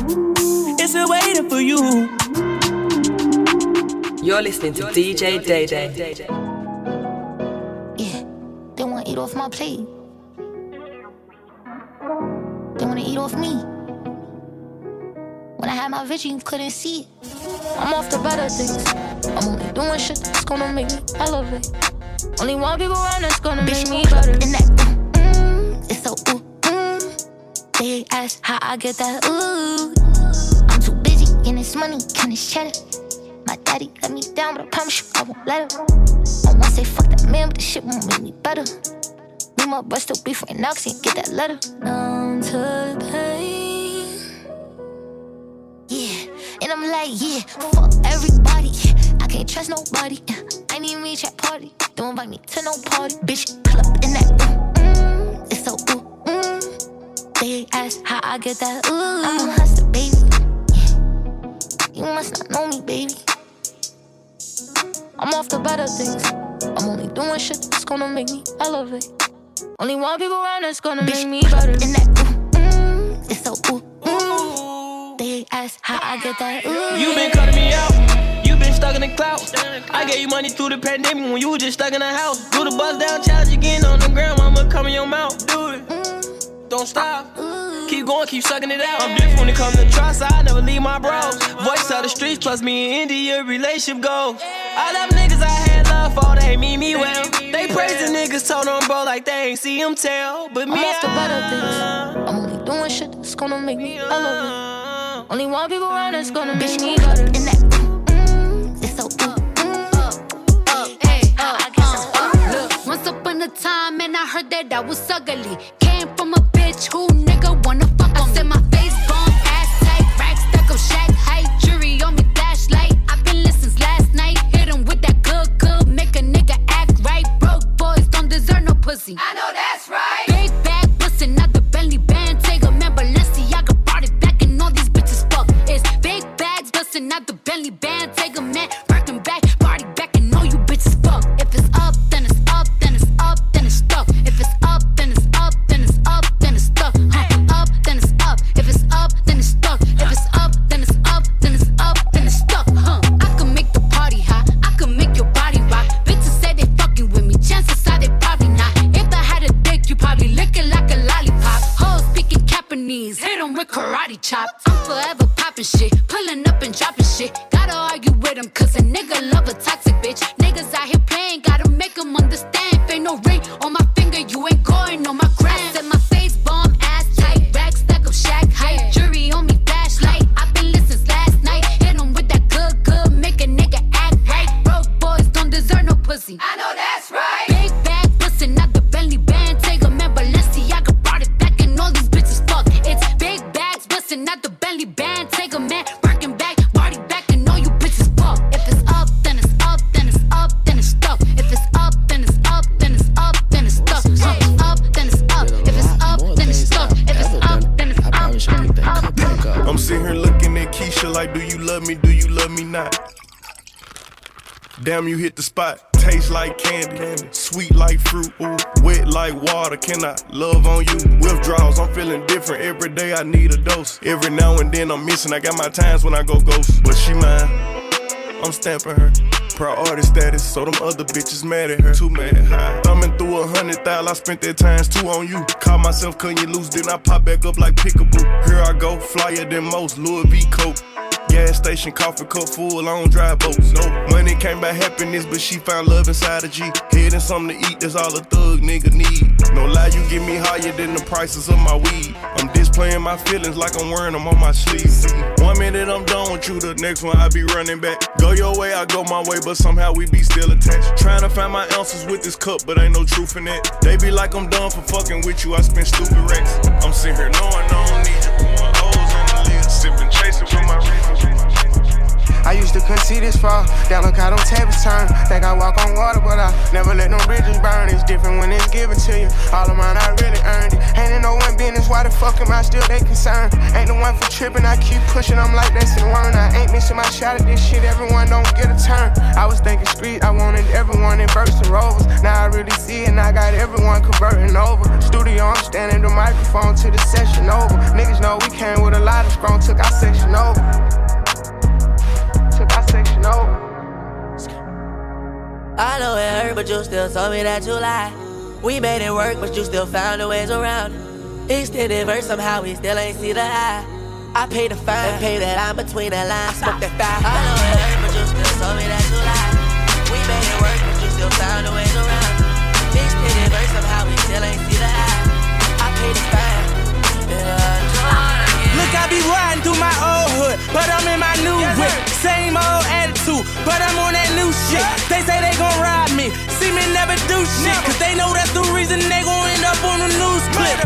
It's still waiting for you. You're listening to DJ Day Day. Yeah, they wanna eat off my plate. They wanna eat off me. When I had my vision, you couldn't see it. I'm off the better things. I'm only doing shit that's gonna make me elevate. Only one people around that's gonna bitch, make me better. In that it's so ooh, They ask how I get that ooh. I'm too busy getting this money, getting this cheddar. My daddy let me down, but I promise you I won't let him. I won't say fuck that man, but this shit won't make me better. Me my breast still be for an oxy and get that letter. Down to the pain. Yeah, and I'm like, yeah, fuck everybody. I can't trust nobody. I need me to party. Don't invite me to no party. Bitch, club in that it's so They ask how I get that I'm a hustler, baby. Yeah. You must not know me, baby. I'm off the better things. I'm only doing shit that's gonna make me elevate. Only one people around that's gonna bitch, make me better. In that it's so They ask how I get that ooh. You been cutting me out, you been stuck in the clout. I gave you money through the pandemic when you was just stuck in the house. Do the bust down challenge again on the ground, I'ma come in your mouth. Do it, don't stop, keep going, keep sucking it out. I'm different when it comes to trust, I never leave my bros. Voice out the streets, plus me and India, relationship goals. I love niggas I had love for, they mean me well. They praise the niggas, told them bro like they ain't see them tell. But me, I'm off the better things. I'm only doing shit that's gonna make me elevate. Only one people around that's gonna bitch, make me better. In that it's so hey, I guess look, once upon a time and I heard that I was ugly. Came from a bitch who nigga wanna fuck on me. I said my face bomb, ass tight, rack stuck up, shack height, jury on me, flashlight. I've been listening since last night. Hit him with that good, good, make a nigga act right. Broke boys don't deserve no pussy. I know that's right. Big bag, bustin' not the Bentley band. Take a man, Balenciaga brought it back and all these. Big bags bustin' out the Bentley band. Take a man, workin' back, party back, and know you bitches fuck. If it's up, then it's up, then it's up, then it's stuck. If it's up, then it's up, then it's up, then it's stuck. Up, then it's up. If it's up, then it's stuck. If it's up, then it's up, then it's up, then it's stuck. I can make the party hot. I can make your body rock. Bitches say they fucking with me. Chances are they probably not. If I had a dick, you probably lickin' like a lollipop. Hoes speaking Japanese, hit 'em with karate chops. I'm forever poppin' shit, pullin' up and droppin' shit. Gotta argue with 'em, cause a nigga love a toxic bitch. Niggas out here playin', gotta make 'em understand. Ain't no ring on my finger, you ain't going on my gram. I said my face bomb, ass tight, rack stack up, shack height, jury on me, flashlight. I've been listenin' since last night. Hit 'em with that good, good, make a nigga act right. Broke boys don't deserve no pussy. I know that's right. Big bag, bustin' out the Bentley band. Take a man, Balenciaga brought it back and all these bitches fuck. It's big bags bustin' out the Bentley band. Take a man. Damn, you hit the spot. Taste like candy, sweet like fruit, ooh, wet like water. Can I love on you? Withdrawals, I'm feeling different. Every day I need a dose. Every now and then I'm missing. I got my times when I go ghost. But she mine, I'm stamping her. Priority status, so them other bitches mad at her. Too mad, high. Thumbing through 100,000, I spent that times two on you. Caught myself, couldn't you lose? Then I pop back up like Pickaboo. Here I go, flyer than most, Louis V. Coke. Gas station, coffee cup full, on dry boats. No money came by happiness, but she found love inside a G. Head and something to eat, that's all a thug nigga need. No lie, you get me higher than the prices of my weed. I'm displaying my feelings like I'm wearing them on my sleeves. 1 minute I'm done with you, the next one I be running back. Go your way, I go my way, but somehow we be still attached. Trying to find my answers with this cup, but ain't no truth in that. They be like I'm done for fucking with you, I spend stupid racks. I'm sitting here knowing I don't need you, pouring O's in the lid, sipping, chasing with my reasons. I used to couldn't see this far, down look how them tables turn. Think I walk on water, but I never let them bridges burn. It's different when it's given to you, all of mine I really earned it. Ain't in no one business, why the fuck am I still they concerned? Ain't the one for tripping, I keep pushing, I'm like that's the one. I ain't missing my shot at this shit, everyone don't get a turn. I was thinking street, I wanted everyone in Burks and Rovers. Now I really see it, and I got everyone converting over. Studio, I'm standing the microphone till the session over. Niggas know we came with a lot of strong, took our section over. I know it hurt, but you still told me that you lied. We made it work, but you still found a ways around it. Extended verse, somehow we still ain't see the high. I paid the fine and paid that line between the lines. Smoke that fire. I know it hurt, but you still told me that you lied. We made it work, but you still found a ways around it. Extended verse, somehow we still ain't see the high. I paid the fine. Look, I be riding through my old hood, but I'm in my new whip. Same old attitude, but I'm on that new shit. They say they gon' rob me, see me never do shit, cause they know that's the reason they gon' end up on the news clip.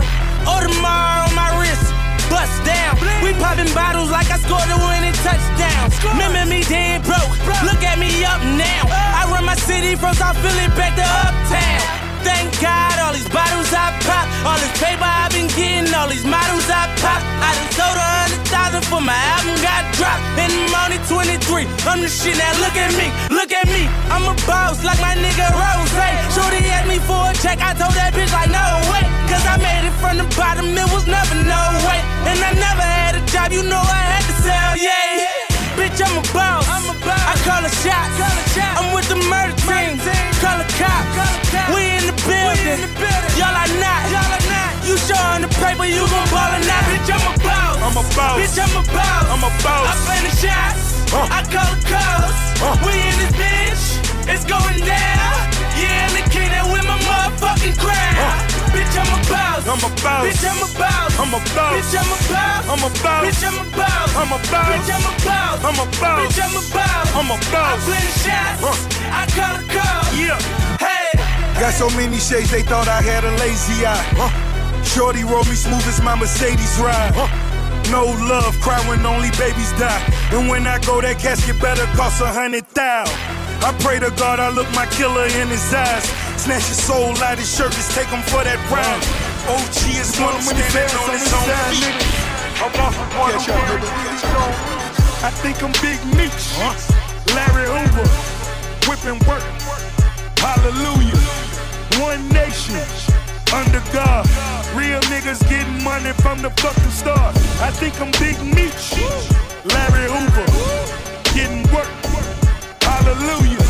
Audemars on my wrist, bust down. We poppin' bottles like I scored a winning touchdown. Remember me dead broke, look at me up now. I run my city from South Philly back to Uptown. Thank God, all these bottles I pop, all this paper I've been getting, all these models I pop. I done sold 100,000 for my album got dropped, and I'm only 23. I'm the shit now. Look at me, look at me. I'm a boss like my nigga Rose. Shorty asked me for a check, I told that bitch like no way, cause I made it from the bottom. It was never no way, and I never had a job. You know I had to sell, yeah. Bitch, I'm a boss. I call a shot. I'm with the murder team. Call a cop. We in the building. Y'all are not. You showing the paper, you gon' ball or not. Bitch, I'm a boss. Bitch, I'm a boss. I play the shots. I call the calls. We in this bitch. It's going down. Yeah, look at that with my motherfucking crowd. Bitch, I'm a boss. Bitch, I'm a boss. Bitch, I'm a boss. Bitch, I'm a boss. Bitch, I'm a boss. Bitch, I'm a boss. I play the shots. I call the call. Yeah. Hey. Got so many shades, they thought I had a lazy eye. Shorty roll me smooth as my Mercedes ride. No love, cry when only babies die. And when I go, that casket better cost 100,000. I pray to God I look my killer in his eyes. Snatch his soul out his shirt, just take him for that prime. OG is one standing on his own feet. I think I'm Big Meech, Larry Hoover, whipping work, hallelujah. One nation, under God. Real niggas getting money from the fucking stars. I think I'm Big Meech, Larry Hoover, getting work, hallelujah.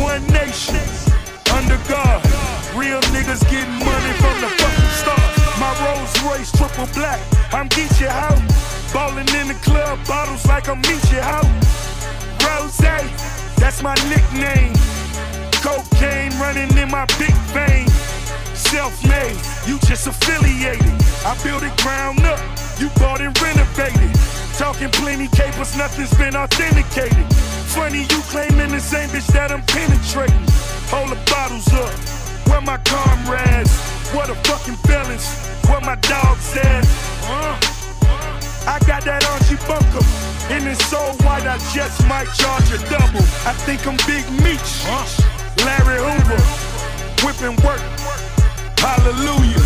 One nation, under God. Real niggas getting money from the fucking stars. My Rolls Royce triple black, I'm Geechee out. Ballin' in the club, bottles like I'm Meechee out. Rose, that's my nickname. Cocaine running in my big vein. Self-made, you just affiliated. I built it ground up, you bought and renovated. Talking plenty capers, nothing's been authenticated. Funny you claiming the same bitch that I'm penetrating. Hold the bottles up. Where my comrades? Where the fucking felons? Where my dogs at? I got that Archie Bunker, and it's so white I just might charge a double. I think I'm Big Meech, Larry Hoover, whipping work, hallelujah.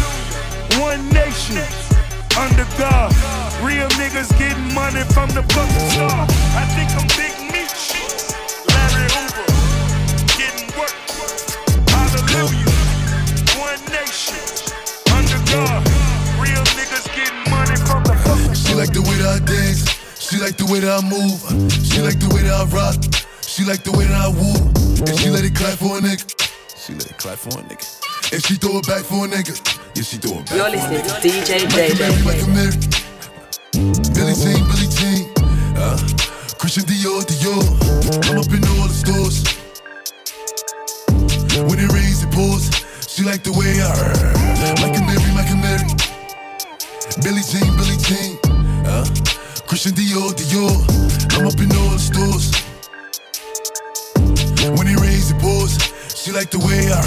One nation, under God. Real niggas getting money from the fucking star. I think I'm Big Meech, Larry Hoover. like the way that I move. She like the way that I rock. She like the way that I woo. And she let it clap for a nigga. She let it clap for a nigga. And she throw it back for a nigga. Yeah, she throw it back. You're listening to DJ Day Day. Like a mirror. Billie Jean, Billie Jean. Christian Dior, Dior. I'm up in all the stores. When it rains, it pours. She like the way I. Like a mirror, Billie Jean, Billie Jean. Christian Dior, Dior. I'm up in all the stores. When it rains, it pours. She like the way I.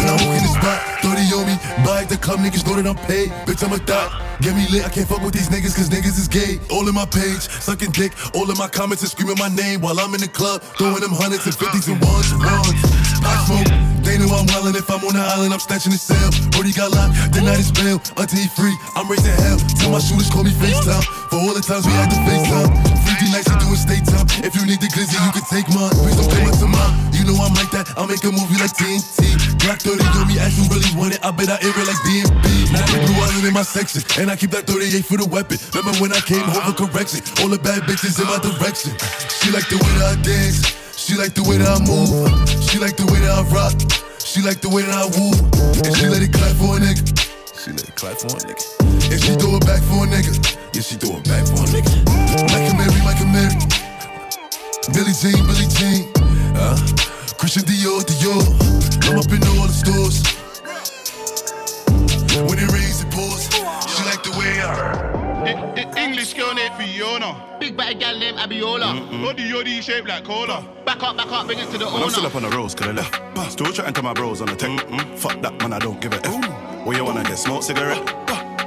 When I walk in the spot, 30 on me. Buy the club, niggas know that I'm paid. Bitch, I'm a thot. Get me lit, I can't fuck with these niggas, cause niggas is gay. All in my page, sucking dick. All in my comments and screaming my name while I'm in the club, throwing them hundreds and fifties and ones and ones. I smoke, they know I'm wildin'. If I'm on the island, I'm snatching the cell. Brody got locked, the night is bail. Until he free, I'm raising hell. Till my shooters call me FaceTime. For all the times we had to FaceTime. Freaky nights, I do it state time. If you need the glizzy, you can take mine. Please don't play my time. You know I'm like that, I'll make a movie like TNT. Glock 30, do me ask you really want it. I bet I air it like DMB. Now I blue island in my section, and I keep that 38 for the weapon. Remember when I came home for correction? All the bad bitches in my direction. She like the way that I dance. She like the way that I move. She like the way that I rock. She like the way that I woo. And she let it clap for a nigga. She let it clap for a nigga. And she throw it back for a nigga. Yeah, she throw it back for a nigga. Like a Mary, Billie Jean, Billie Jean. Christian Dior, Dior. I'm up in all the stores. When it rains, it pours. She like the way I. English girl named Fiona. Big bad gal named Abiola. Yodi shaped like cola. Back up, bring it to the owner. I'm still up on the roads, cause I left. Still chatting to my bros on the tech. Fuck that, man, I don't give a F. What you wanna get, smoke cigarette?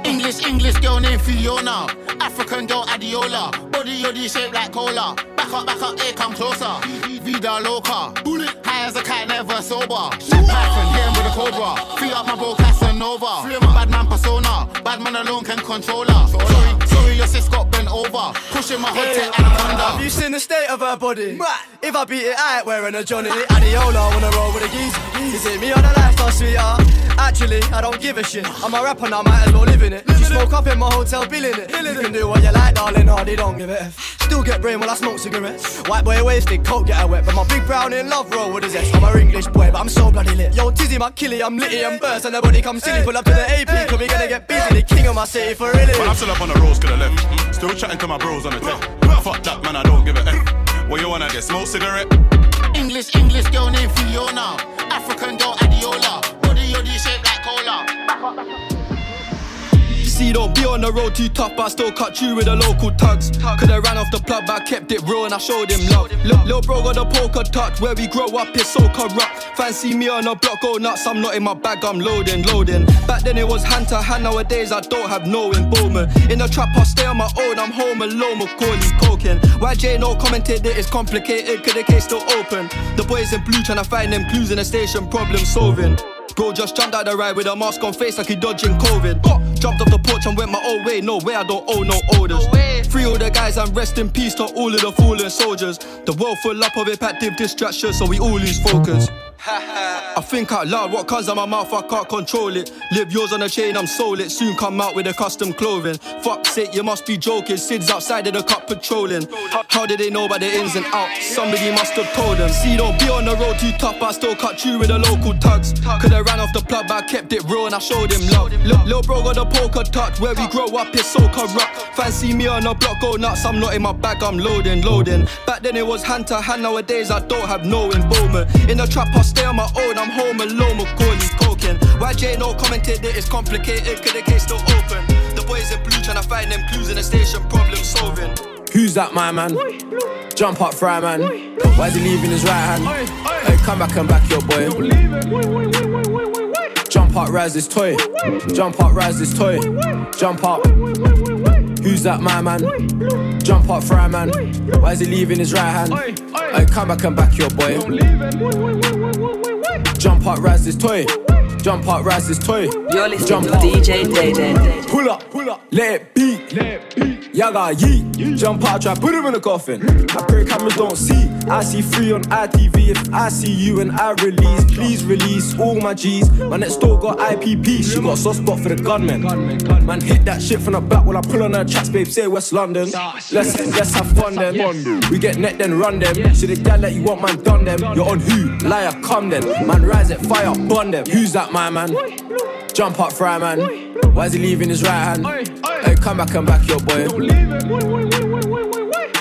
English girl named Fiona. African girl Adiola. Yodi shaped like cola. Back up, hey, come closer. Vida loca. High as a cat, never sober. Snap back and hit him with a cobra. Free up my bro Casanova. Bad man persona. Bad man alone can control her. Sorry, your sis got bent over. Pushing my hood to Anaconda. Have you seen the state of her body? If I beat it, I ain't wearing a Johnny. Adiola, wanna roll with a geezer. Is it me on the lifestyle, sweetheart? Actually, I don't give a shit. I'm a rapper now, might as well live in it. You smoke up in my hotel, billing it. You can do what you like, darling, hardly don't give a F. Still get brain while I smoke cigarettes. White boy wasted, coke get her wet. But my big brown in love roll with a zest. I'm an English boy, but I'm so bloody lit. Yo, Tizzy, my killie, I'm litty and burst. And nobody comes silly, pull up to the AP. Cause we gonna get busy, the king of my city for really. But I'm still up on the roads, cause I left. Still chatting to my bros on the tech. Fuck that, man, I don't give a F. What you wanna get, smoke cigarette? English girl named Fiona. African girl Adiola. Body shaped like cola. See, don't be on the road too tough, but I still cut you with the local tugs. Cause I ran off the plug, but I kept it real and I showed him love. Lil bro got the poker touch, where we grow up is so corrupt. Fancy me on a block, go nuts, I'm not in my bag, I'm loading. Back then it was hand to hand, nowadays I don't have no involvement. In the trap, I stay on my own, I'm home alone, Macaulay's coking. YJ no commented that it's complicated, cause the case still open. The boys in blue trying to find them clues in the station, problem solving. Bro just jumped out the ride with a mask on face like he dodging COVID. Jumped off the porch and went my own way, no way I don't owe no orders. Free all the guys and rest in peace to all of the fallen soldiers. The world full up of impactive distractions, so we all lose focus. I think out loud, what comes out my mouth, I can't control it. Live yours on a chain, I'm sold it. Soon come out with a custom clothing. Fuck's sake, you must be joking. Sid's outside of the cup patrolling. How did they know about the ins and outs? Somebody must have told them. See, don't be on the road too tough, I still cut you with the local tugs. Cause I ran off the plug, but I kept it real and I showed him love. Lil bro got the poker touch, where we grow up is so corrupt. Fancy me on a block, go nuts, I'm not in my bag, I'm loading. Back then it was hand to hand, nowadays I don't have no involvement. In the trap, I stay on my own, I'm home alone, Macaulay's coking. YJ no commented that it's complicated, cause the case still open. The boys in blue trying to find them clues in the station, problem solving. Who's that, my man? Jump up, fry man. Why's he leaving his right hand? Hey, come back and back your boy. Jump up, rise this toy. Jump up, rise this toy. Jump up. Who's that, my man? Jump up, fry man. Why's he leaving his right hand? Hey, come back and back your boy. Jump up, rise this toy. Jump up, rice is toy. You're listening to DJ Day Day. Pull up, let it beat. Yaga yeet. Jump out, try put him in a coffin. I pray cameras don't see. I see free on ITV. If I see you and I release, please release all my G's. My next door got IPP. She got a soft spot for the gunman. Man, hit that shit from the back while I pull on her tracks, babe. Say West London. Let's have fun then. We get net then run them. So the gal that you want, man, done them. You're on who? Liar, come then. Man, rise it, fire, burn them. Who's that, my man? Jump up, fry man. Why is he leaving his right hand? Hey, come back and back your boy.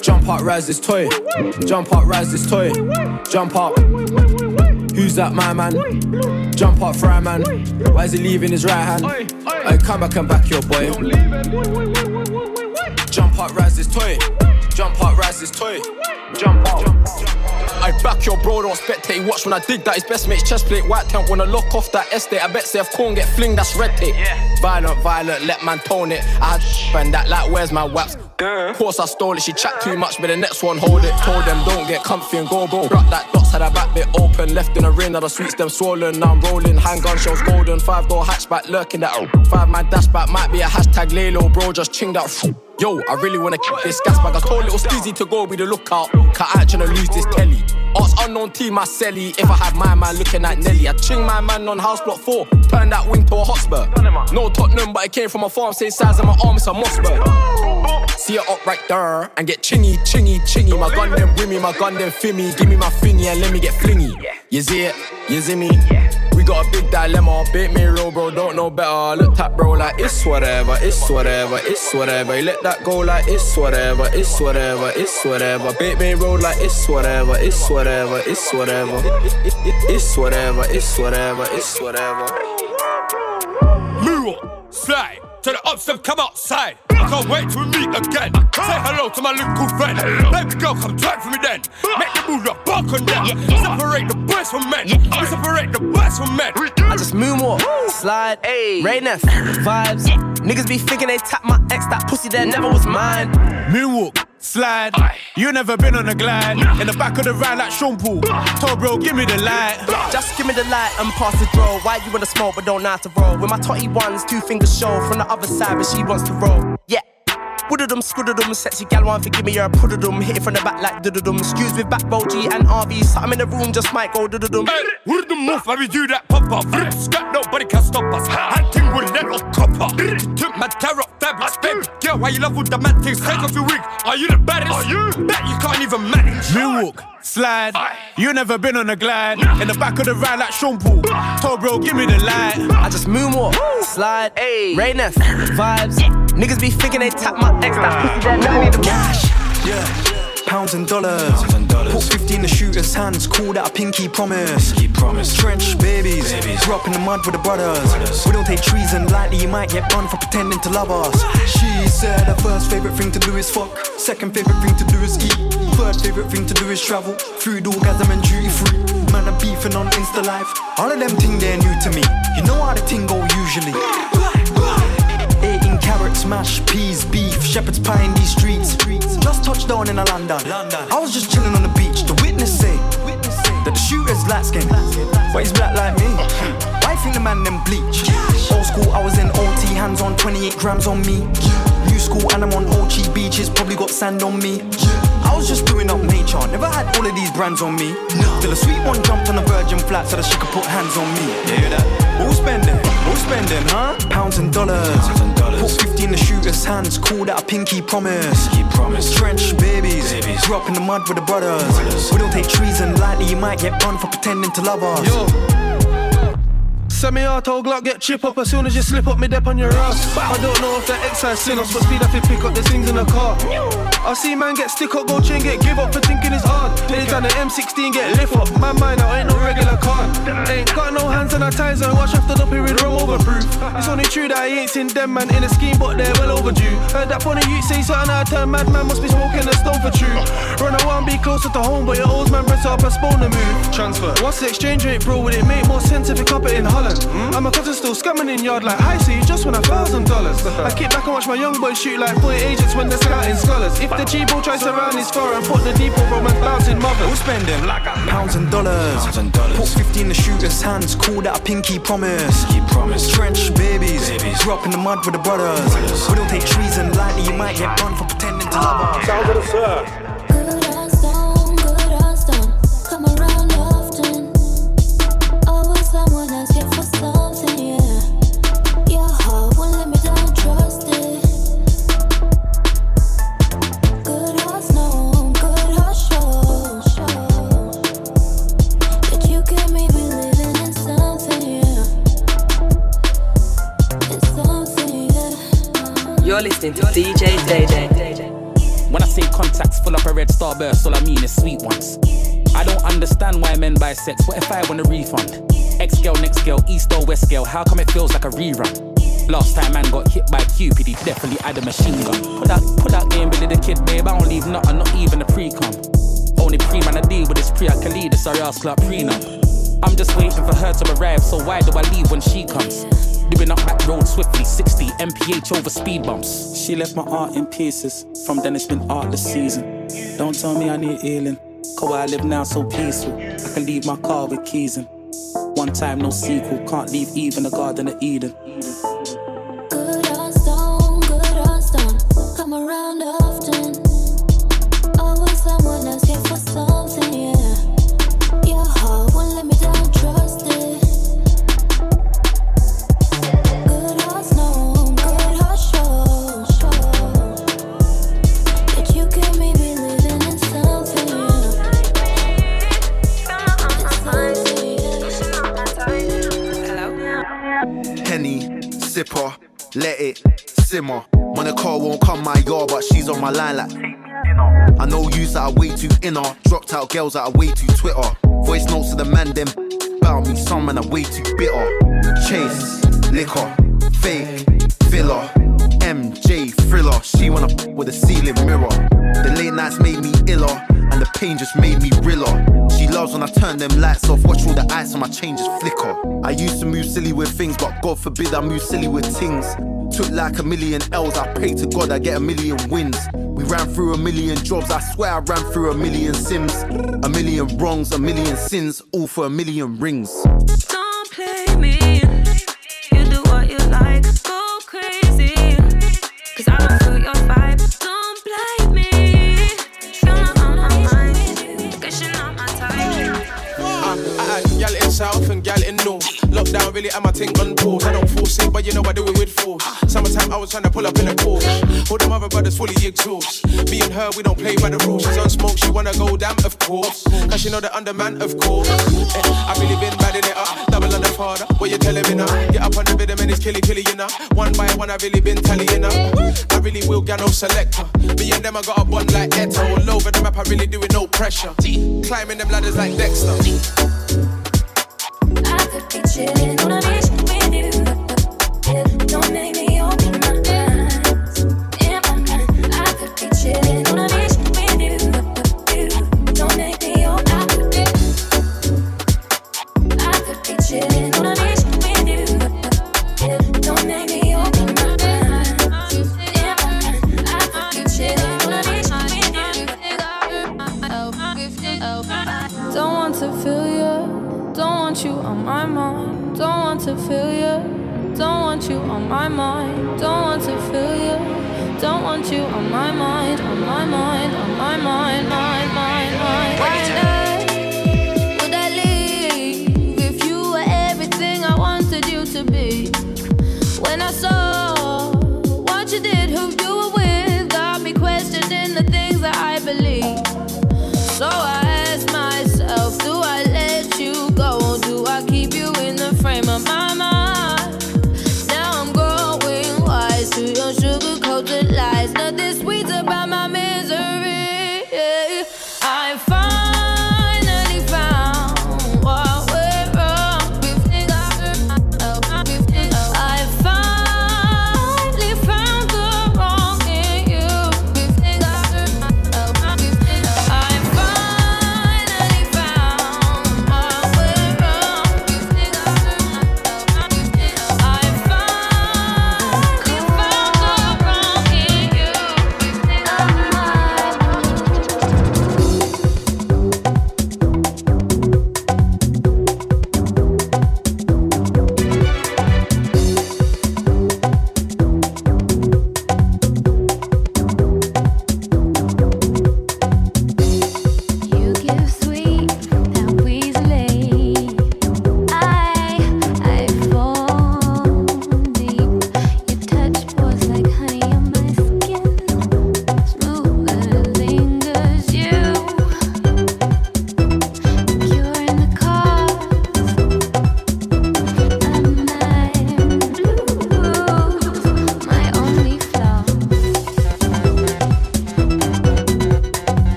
Jump up, rise this toy. Jump up, rise this toy. Jump up. Who's that, my man? Jump up, fry man. Why is he leaving his right hand? Hey, come back and back your boy. Jump up, rise this toy. Jump up, rise this toy. Jump up. I back your bro, don't spectate. Watch when I dig that, his best mate's chest plate. White tank, wanna lock off that estate. I bet CF Corn get fling, that's red tape. Violent, violent, let man tone it. I spend that like, where's my waps? Of course I stole it, she chat too much, but the next one hold it. Told them don't get comfy and go bro. Brought that dots, had a back bit open. Left in the rain, now the sweets them swollen. Now I'm rolling, handgun shells golden. 5-door hatchback lurking that. 5-man dashback might be a hashtag lay low, bro. Just ching that. Yo, I really wanna kick this gas bag. I told little Steezy to go be the lookout. Cause I ain't tryna lose this telly. Ask unknown team, my celly. If I had my man looking at Nelly, I ching my man on house block 4. Turn that wing to a Hotspur. No Tottenham, but it came from a farm. Same size as my arm, it's a Mossberg. See her up right there and get chingy, chingy, chingy. My gun them with me, my gun them fimmy. Give me my finny and let me get flingy. You see it? You see me? We got a big dilemma, bit me real bro, don't know better. Look tap bro like it's whatever, it's whatever, it's whatever. You let that go like it's whatever, it's whatever, it's whatever. Bit me real like it's whatever, it's whatever, it's whatever. It's whatever, it's whatever, it's whatever. Move on, slide to the upstep, come outside. I can't wait to meet again. Say hello to my little friend. Baby girl, come twerk for me then. Make the move, like bark on them. Separate the boys from men. We separate the boys from men. I just move more, slide, Raynef, vibes. Niggas be thinking they tap my ex, that pussy there never was mine. Moonwalk, slide, you never been on a glide. In the back of the ride like Sean Paul. Told bro, give me the light. Just give me the light and pass it, bro. Why you wanna smoke but don't know how to roll? With my totty ones, 2 fingers show. From the other side, but she wants to roll. Yeah. Wooded them, squiddered them, sexy gal won't forgive me, you're a pudded them. Hit it from the back like dudded them. Excuse with back bulgy and RV, so I'm in the room, just might go dudded them. Hey, wooded them off, let me do that pop up. Rip scrap, nobody can stop us. Hunting with that old copper. Took my tarot, fabulous baby. Girl, why you love with the mad things? Take off your wig, are you the baddest? Are you? Bet you can't even manage. Moonwalk, slide, you never been on a glide. In the back of the ride like Sean Paul. Told bro, give me the light. I just moonwalk, slide, Raynef, vibes. Niggas be thinking they tap my ex, that pussy there never need the cash. Yeah, pounds and dollars. Put 50 in the shooter's hands, call that a pinky promise. Trench babies, grew up in the mud with the brothers. We don't take treason lightly, you might get banned for pretending to love us. She said her first favourite thing to do is fuck, second favourite thing to do is eat, third favourite thing to do is travel, food, orgasm and duty free. Man are beefing on Insta Life, all of them thing they're new to me. You know how the thing go usually. Carrots, mashed peas, beef, shepherd's pie in these streets. Just touched down in London. I was just chilling on the beach. The witness say that the shooter's light skin. Why he's black like me? Why think the man them bleach? Old school, I was in OT, hands on 28 grams on me. New school, and I'm on Ochi beaches, probably got sand on me. I was just doing up nature, never had all of these brands on me. Till a sweet one jumped on a virgin flat so that she could put hands on me. You hear that? All spending, huh? Pounds and dollars. Put 50 in the shooter's hands, call that a pinky promise. Trench babies, grew up in the mud with the brothers. We don't take treason lightly, you might get banned for pretending to love us. Yo. Semi-auto Glock get chip up as soon as you slip up me dep on your ass. I don't know if that excise sin us, but speed up and pick up the things in the car. I see man get stick up, go chain, get give up for thinking it's hard. They done the M16 get lift up, my mind I ain't no regular car. Ain't got no hands on our ties and watch after the period room overproof. It's only true that I ain't seen them man in a scheme but they're well overdue. Heard that funny youth say something out of turn, mad man must be smoking a stove for true. Run around be closer to home but your old man press up and postpone the move. Transfer, what's the exchange rate bro, would it make more sense if you cop it in Holland? I'm a cotton store. still scamming in yard like I see you just won $1,000. I kick back and watch my young boys shoot like boy agents when they're scouting scholars. If the G-ball tries to round his foreign, put the depot from a bouncing mother. We'll spend them like pounds and dollars. Put 50 in the shooter's hands, call that a pinky promise. Trench babies, grew up in the mud with the brothers. We don't take treason lightly, you might get done for pretending to love us. Sounds of the surf. You're listening to DJ Day Day. When I say contacts full up a red starburst, all I mean is sweet ones. I don't understand why men buy sex. What if I want a refund? Ex-girl, next girl, east or west girl, how come it feels like a rerun? Last time man got hit by Cupid, he definitely had a machine gun. Pull out game, Billy the Kid, babe, I don't leave nothing, not even a pre-com. Only pre-man I deal with is pre-Khalid, sorry I'll club prenup. I'm just waiting for her to arrive, so why do I leave when she comes? Doing up back road swiftly, 60 mph over speed bumps. She left my art in pieces, from then it's been artless season. Don't tell me I need healing, cause I live now so peaceful. I can leave my car with keys in. One time, no sequel, can't leave even a Garden of Eden. Good odds don't come around often. Always someone else here for something, yeah. Your heart won't let me down, trust it. Zipper, let it simmer. Monica won't come my yard, but she's on my line like I know yous that are way too inner. Dropped out girls that are way too Twitter. Voice notes to the man them about me, some man are way too bitter. Chase, liquor, fake, filler, MJ thriller. She wanna with a ceiling mirror. The late nights made me iller, and the pain just made me realer. She loves when I turn them lights off, watch all the ice on my chain just flicker. I used to move silly with things, but God forbid I move silly with things. Took like 1,000,000 L's, I pray to God I get 1,000,000 wins. We ran through 1,000,000 jobs, I swear I ran through 1,000,000 sims. 1,000,000 wrongs, 1,000,000 sins, all for 1,000,000 rings. Don't play me, you do what you like, go crazy, cause I don't feel your vibe. Don't blame me, you're not on my mind, cause you're not my gal in south and gal in north. Lockdown really and my thing on pause. I don't force it, but you know I do it with force. Summertime I was trying to pull up in a Porsche. All them other brothers fully exhaust. Me and her, we don't play by the rules. She's on smoke, she wanna go down, of course, cause she know the underman, of course. I really been badding it up. Double on the father, what you telling me now? Get up on the rhythm and it's killy, you know. One by one I really been tallying up. I really will get no selector. Me and them I got a bond like Eto. All over the map I really do it, no pressure. Climbing them ladders like Dexter. I could be chillin' on a beach with you. Don't make me open my eyes. In my mind, I could be chillin' on a beach with you. Don't make me open. I could be chillin' on a beach with you. Don't make me open my eyes. In my mind, I could be chillin' on a beach with you. Don't want to feel you. Don't want you on my mind. Don't want to feel you. Don't want you on my mind. Don't want to feel you. Don't want you on my mind. On my mind. On my mind. Mind. Would I leave if you were everything I wanted you to be? When I saw what you did, who you were with, got me questioning the things that I believe. So I asked myself, do I let you? Do I keep you in the frame of my mind? Now I'm growing wise to your sugar-coated lies. Nothing sweet about my misery. I'm fine.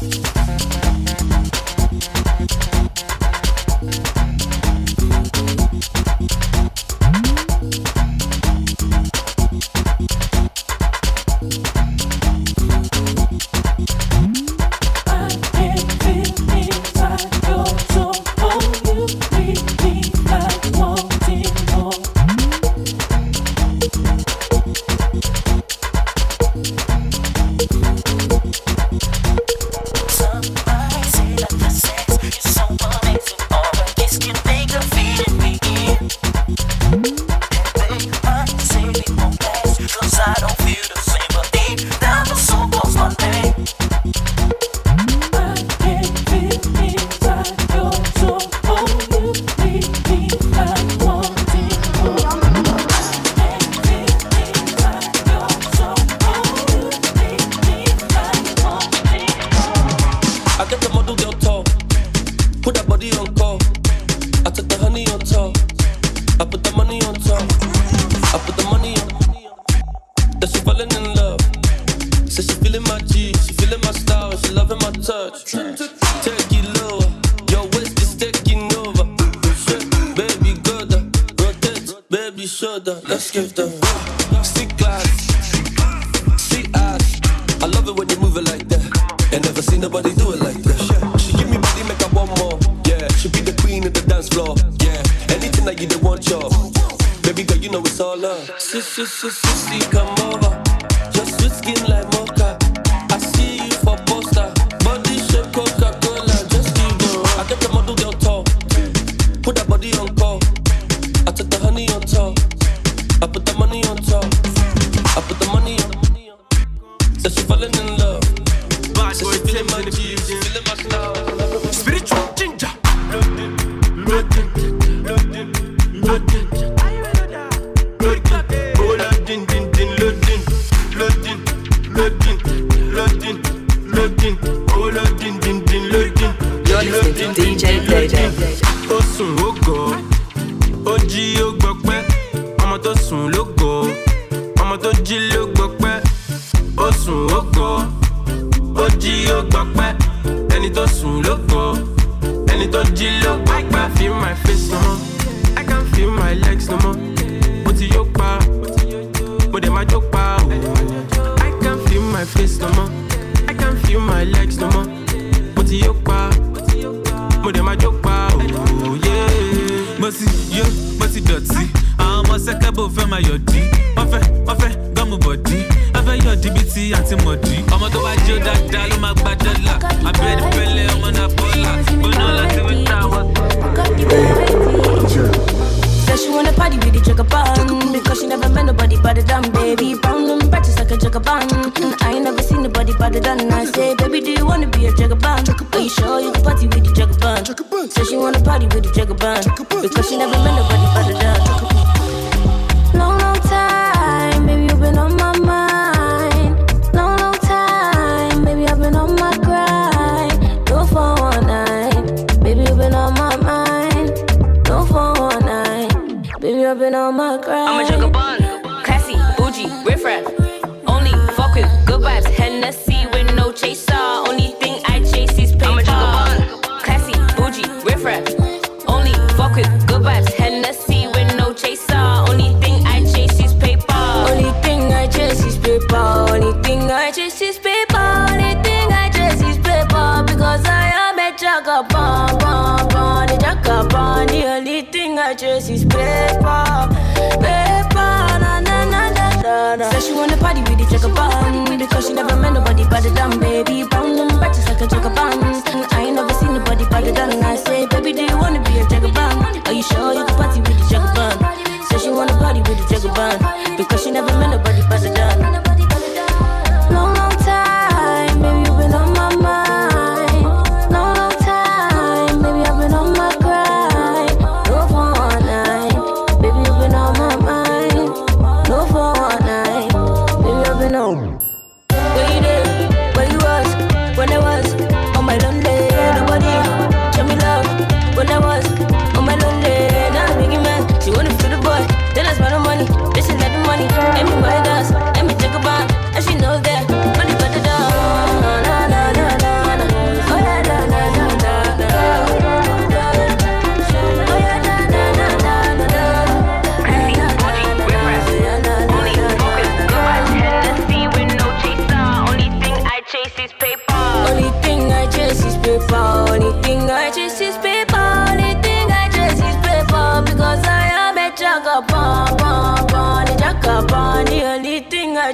Where you at? Where you was?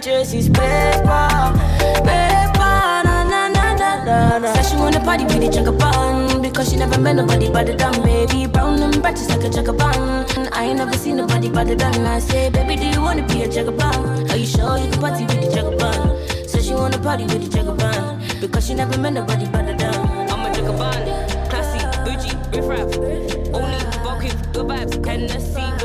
Jersey's paper. Said she wanna party with a chugga bun, because she never met nobody but the dumb baby. Brown and bright just like a chugga bun. I ain't never seen nobody but the dumb. I say, baby, do you wanna be a chugga bun? Are you sure you can party with the chugga bun? Said she wanna party with the chugga bun, because she never met nobody but the dumb. I'm a chugga bun, classy, bougie, riff raff, only walking good vibes, Hennessy.